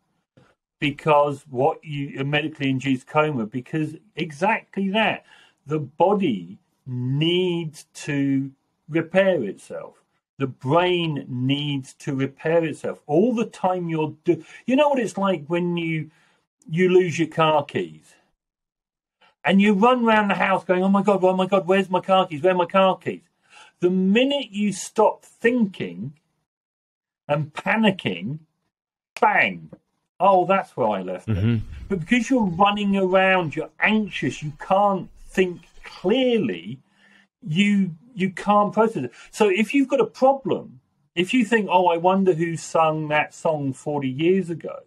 Because a medically induced coma, because exactly that, the body needs to repair itself. The brain needs to repair itself. All the time you know what it's like when you lose your car keys and you run around the house going, oh my God, where's my car keys? Where are my car keys? The minute you stop thinking and panicking, bang. Oh, that's where I left it. But because you're running around, you're anxious, you can't think clearly, you can't process it. So if you've got a problem, if you think, oh, I wonder who sung that song 40 years ago,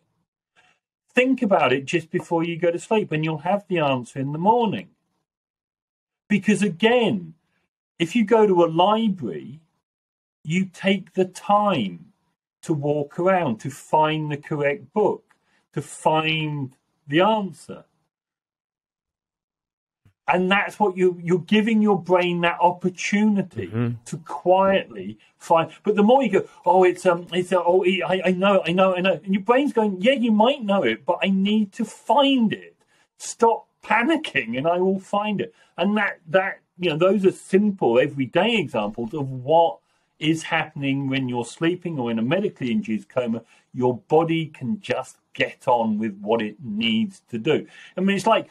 think about it just before you go to sleep, and you'll have the answer in the morning. Because again, if you go to a library, you take the time to walk around, to find the correct book, to find the answer. And that's what you're giving your brain, that opportunity to quietly find. But the more you go, I know. And your brain's going, yeah, you might know it, but I need to find it. Stop panicking, and I will find it. And that you know, those are simple everyday examples of what is happening when you're sleeping or in a medically induced coma. Your body can just get on with what it needs to do. I mean, it's like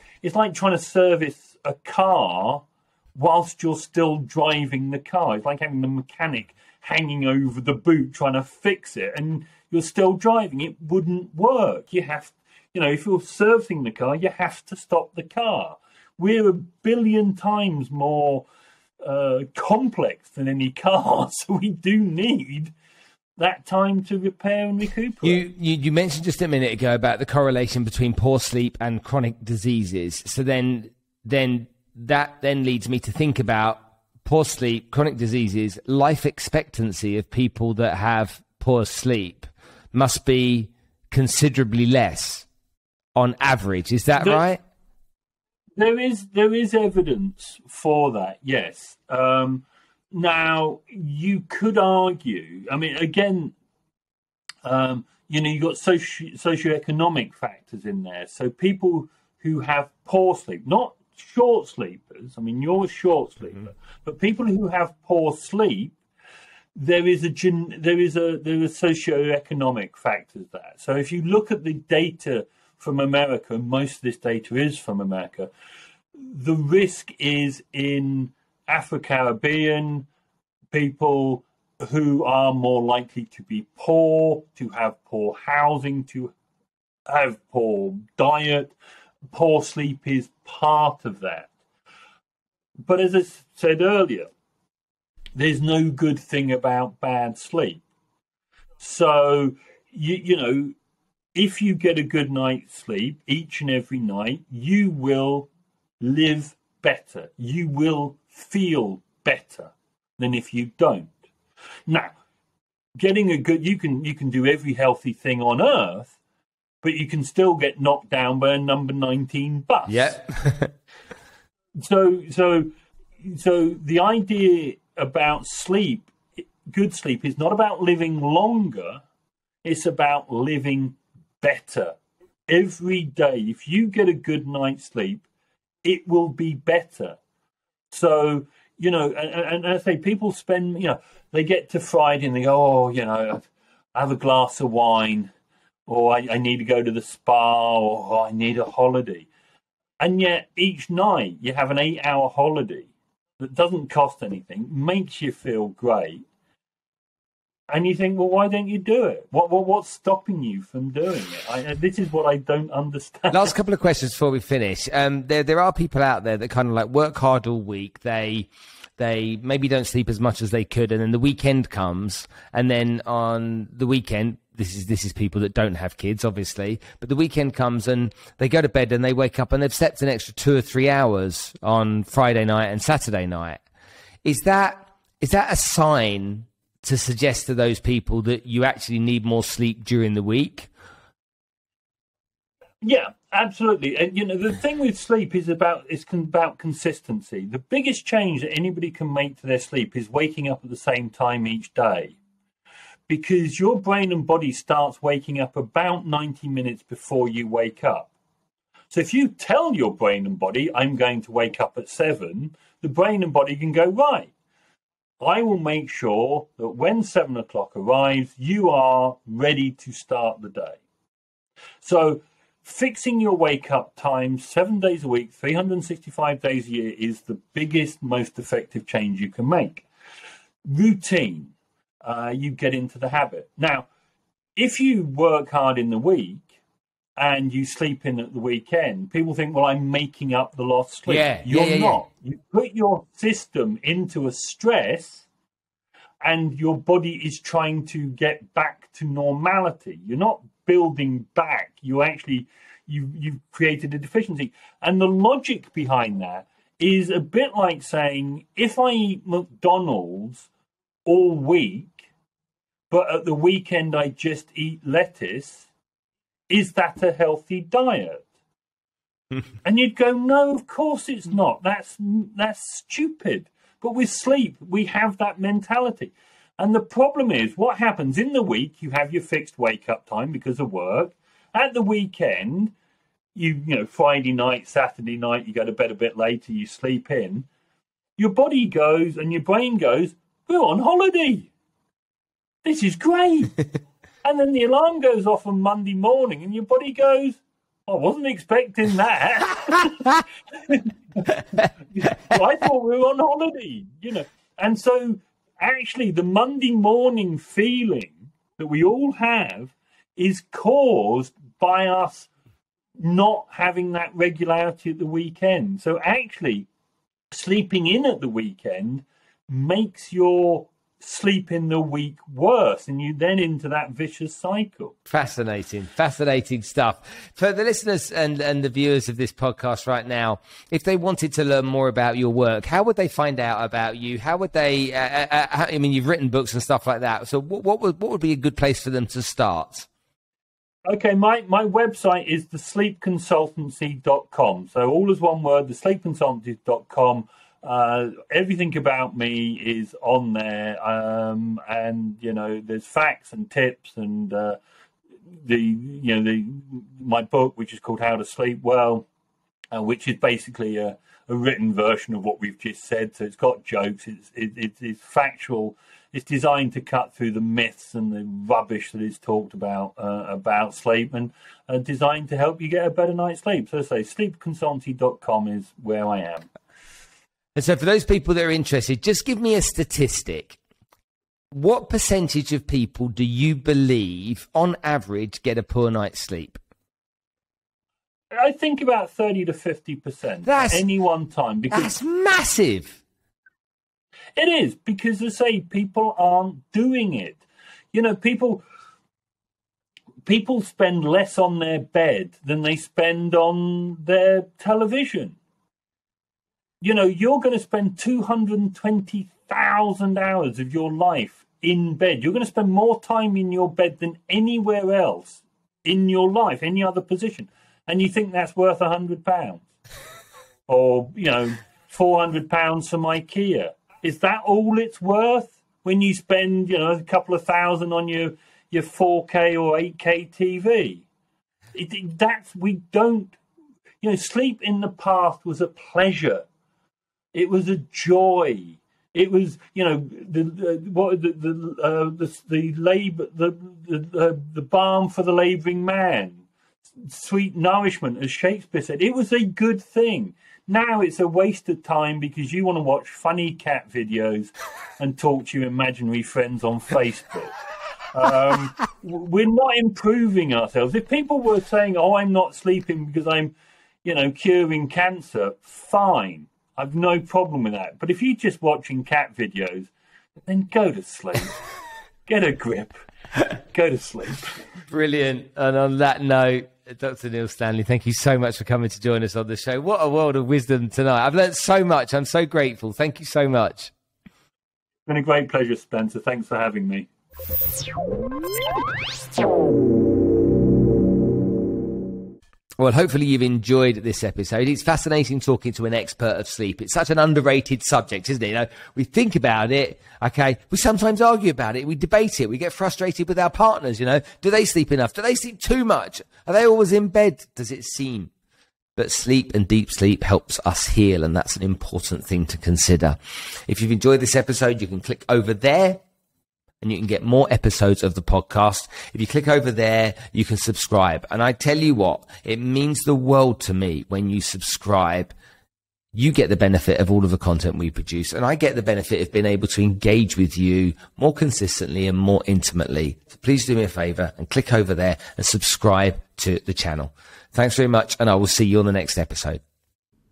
trying to service a car whilst you're still driving the car. It's like having the mechanic hanging over the boot trying to fix it, and you're still driving. It wouldn't work. You have, you know, if you're servicing the car, you have to stop the car. We're a billion times more complex than any car, so we do need that time to repair and recuperate. You mentioned just a minute ago about the correlation between poor sleep and chronic diseases. So then that leads me to think about poor sleep, chronic diseases. Life expectancy of people that have poor sleep must be considerably less on average. Is that right? There is evidence for that, yes. Now, you could argue, I mean, again, you know, you've got socioeconomic factors in there. So people who have poor sleep, not short sleepers, I mean, you're a short sleeper, but people who have poor sleep, there are socioeconomic factors there. So if you look at the data from America, and most of this data is from America, the risk is in Afro-Caribbean people who are more likely to be poor, to have poor housing, to have poor diet. Poor sleep is part of that. But as I said earlier, there's no good thing about bad sleep. So, you know, if you get a good night's sleep each and every night, you will live better. You will feel better than if you don't. Now, getting a good, you can do every healthy thing on earth, but you can still get knocked down by a number 19 bus. Yeah. So the idea about sleep, good sleep, is not about living longer. It's about living better every day. If you get a good night's sleep, it will be better. So, you know, and I say people spend, you know, they get to Friday and they go, oh, you know, I have a glass of wine, or I need to go to the spa, or I need a holiday. And yet each night you have an 8-hour holiday that doesn't cost anything, makes you feel great. And you think, well, why don't you do it? What's stopping you from doing it? This is what I don't understand. Last couple of questions before we finish. There are people out there that kind of like work hard all week. They maybe don't sleep as much as they could, and then the weekend comes, and then on the weekend, this is people that don't have kids, obviously, but the weekend comes and they go to bed and they wake up and they've slept an extra 2 or 3 hours on Friday night and Saturday night. Is that a sign to suggest to those people that you actually need more sleep during the week? Yeah, absolutely. And, you know, the thing with sleep is about consistency. The biggest change that anybody can make to their sleep is waking up at the same time each day, because your brain and body starts waking up about 90 minutes before you wake up. So if you tell your brain and body, I'm going to wake up at 7, the brain and body can go, right, I will make sure that when 7 o'clock arrives, you are ready to start the day. So fixing your wake-up time 7 days a week, 365 days a year is the biggest, most effective change you can make. Routine, you get into the habit. Now, if you work hard in the week and you sleep in at the weekend, people think, well, I'm making up the lost sleep. Yeah, You're not. Yeah. You put your system into a stress and your body is trying to get back to normality. You're not building back. You've created a deficiency. And the logic behind that is a bit like saying, if I eat McDonald's all week, but at the weekend I just eat lettuce, is that a healthy diet? And you'd go, no, of course it's not. That's stupid. But with sleep, we have that mentality. And the problem is what happens in the week, you have your fixed wake-up time because of work. At the weekend, you know, Friday night, Saturday night, you go to bed a bit later, you sleep in. Your body goes and your brain goes, we're on holiday. This is great. And then the alarm goes off on Monday morning and your body goes, I wasn't expecting that. I thought we were on holiday, you know. And so actually the Monday morning feeling that we all have is caused by us not having that regularity at the weekend. So actually sleeping in at the weekend makes your sleep in the week worse, and you then into that vicious cycle. Fascinating stuff. For the listeners and the viewers of this podcast right now, if they wanted to learn more about your work, how would they find out about you? How would they I mean, you've written books and stuff like that, so what would be a good place for them to start? Okay, my website is thesleepconsultancy.com. So all is one word, thesleepconsultancy.com. Everything about me is on there. And, you know, there's facts and tips and my book, which is called How to Sleep Well, which is basically a written version of what we've just said. So it's got jokes. It's factual. It's designed to cut through the myths and the rubbish that is talked about sleep, and designed to help you get a better night's sleep. So, sleepconsultancy.com is where I am. And so, for those people that are interested, just give me a statistic. What percentage of people do you believe, on average, get a poor night's sleep? I think about 30 to 50% at any one time. Because that's massive. It is, because, as I say, people aren't doing it. You know, people spend less on their bed than they spend on their television. You know, you're going to spend 220,000 hours of your life in bed. You're going to spend more time in your bed than anywhere else in your life, any other position. And you think that's worth £100 or, you know, £400 from IKEA. Is that all it's worth when you spend, you know, a couple of thousand on your 4K or 8K TV? Sleep in the past was a pleasure. It was a joy. It was, you know, the balm for the labouring man. Sweet nourishment, as Shakespeare said. It was a good thing. Now it's a waste of time because you want to watch funny cat videos and talk to your imaginary friends on Facebook. We're not improving ourselves. If people were saying, oh, I'm not sleeping because I'm, you know, curing cancer, fine. I've no problem with that. But if you're just watching cat videos, then go to sleep. Get a grip. Go to sleep. Brilliant. And on that note, Dr. Neil Stanley, thank you so much for coming to join us on the show. What a world of wisdom tonight. I've learned so much. I'm so grateful. Thank you so much. It's been a great pleasure, Spencer. Thanks for having me. Well, hopefully you've enjoyed this episode. It's fascinating talking to an expert of sleep. It's such an underrated subject, isn't it? You know, we think about it, okay, we sometimes argue about it, we debate it, we get frustrated with our partners, you know. Do they sleep enough? Do they sleep too much? Are they always in bed, does it seem? But sleep and deep sleep helps us heal, and that's an important thing to consider. If you've enjoyed this episode, you can click over there, and you can get more episodes of the podcast. If you click over there, you can subscribe. And I tell you what, it means the world to me when you subscribe. You get the benefit of all of the content we produce, and I get the benefit of being able to engage with you more consistently and more intimately. So please do me a favor and click over there and subscribe to the channel. Thanks very much, and I will see you on the next episode.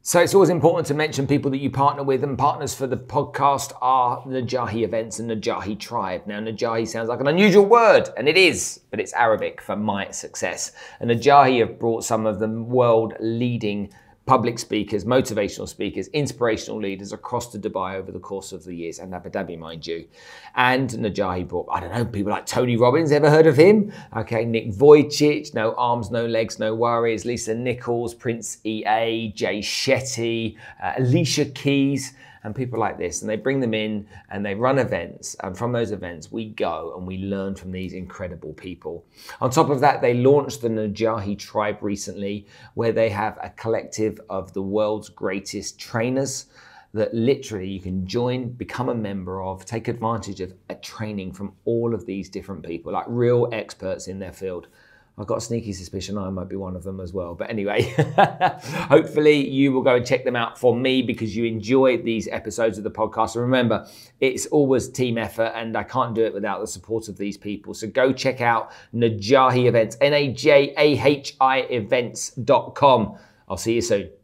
So it's always important to mention people that you partner with, and partners for the podcast are Najahi Events and Najahi Tribe. Now, Najahi sounds like an unusual word, and it is, but it's Arabic for my success. And Najahi have brought some of the world-leading public speakers, motivational speakers, inspirational leaders across to Dubai over the course of the years, and Abu Dhabi, mind you. And Najahi brought, I don't know, people like Tony Robbins, ever heard of him? Okay, Nick Vujicic, No Arms, No Legs, No Worries, Lisa Nichols, Prince EA, Jay Shetty, Alicia Keys, and people like this. And they bring them in and they run events. And from those events, we go and we learn from these incredible people. On top of that, they launched the Najahi Tribe recently, where they have a collective of the world's greatest trainers that literally you can join, become a member of, take advantage of a training from all of these different people, like real experts in their field. I've got a sneaky suspicion I might be one of them as well. But anyway, hopefully you will go and check them out for me because you enjoyed these episodes of the podcast. And remember, it's always team effort and I can't do it without the support of these people. So go check out Najahi Events, Najahi events.com. I'll see you soon.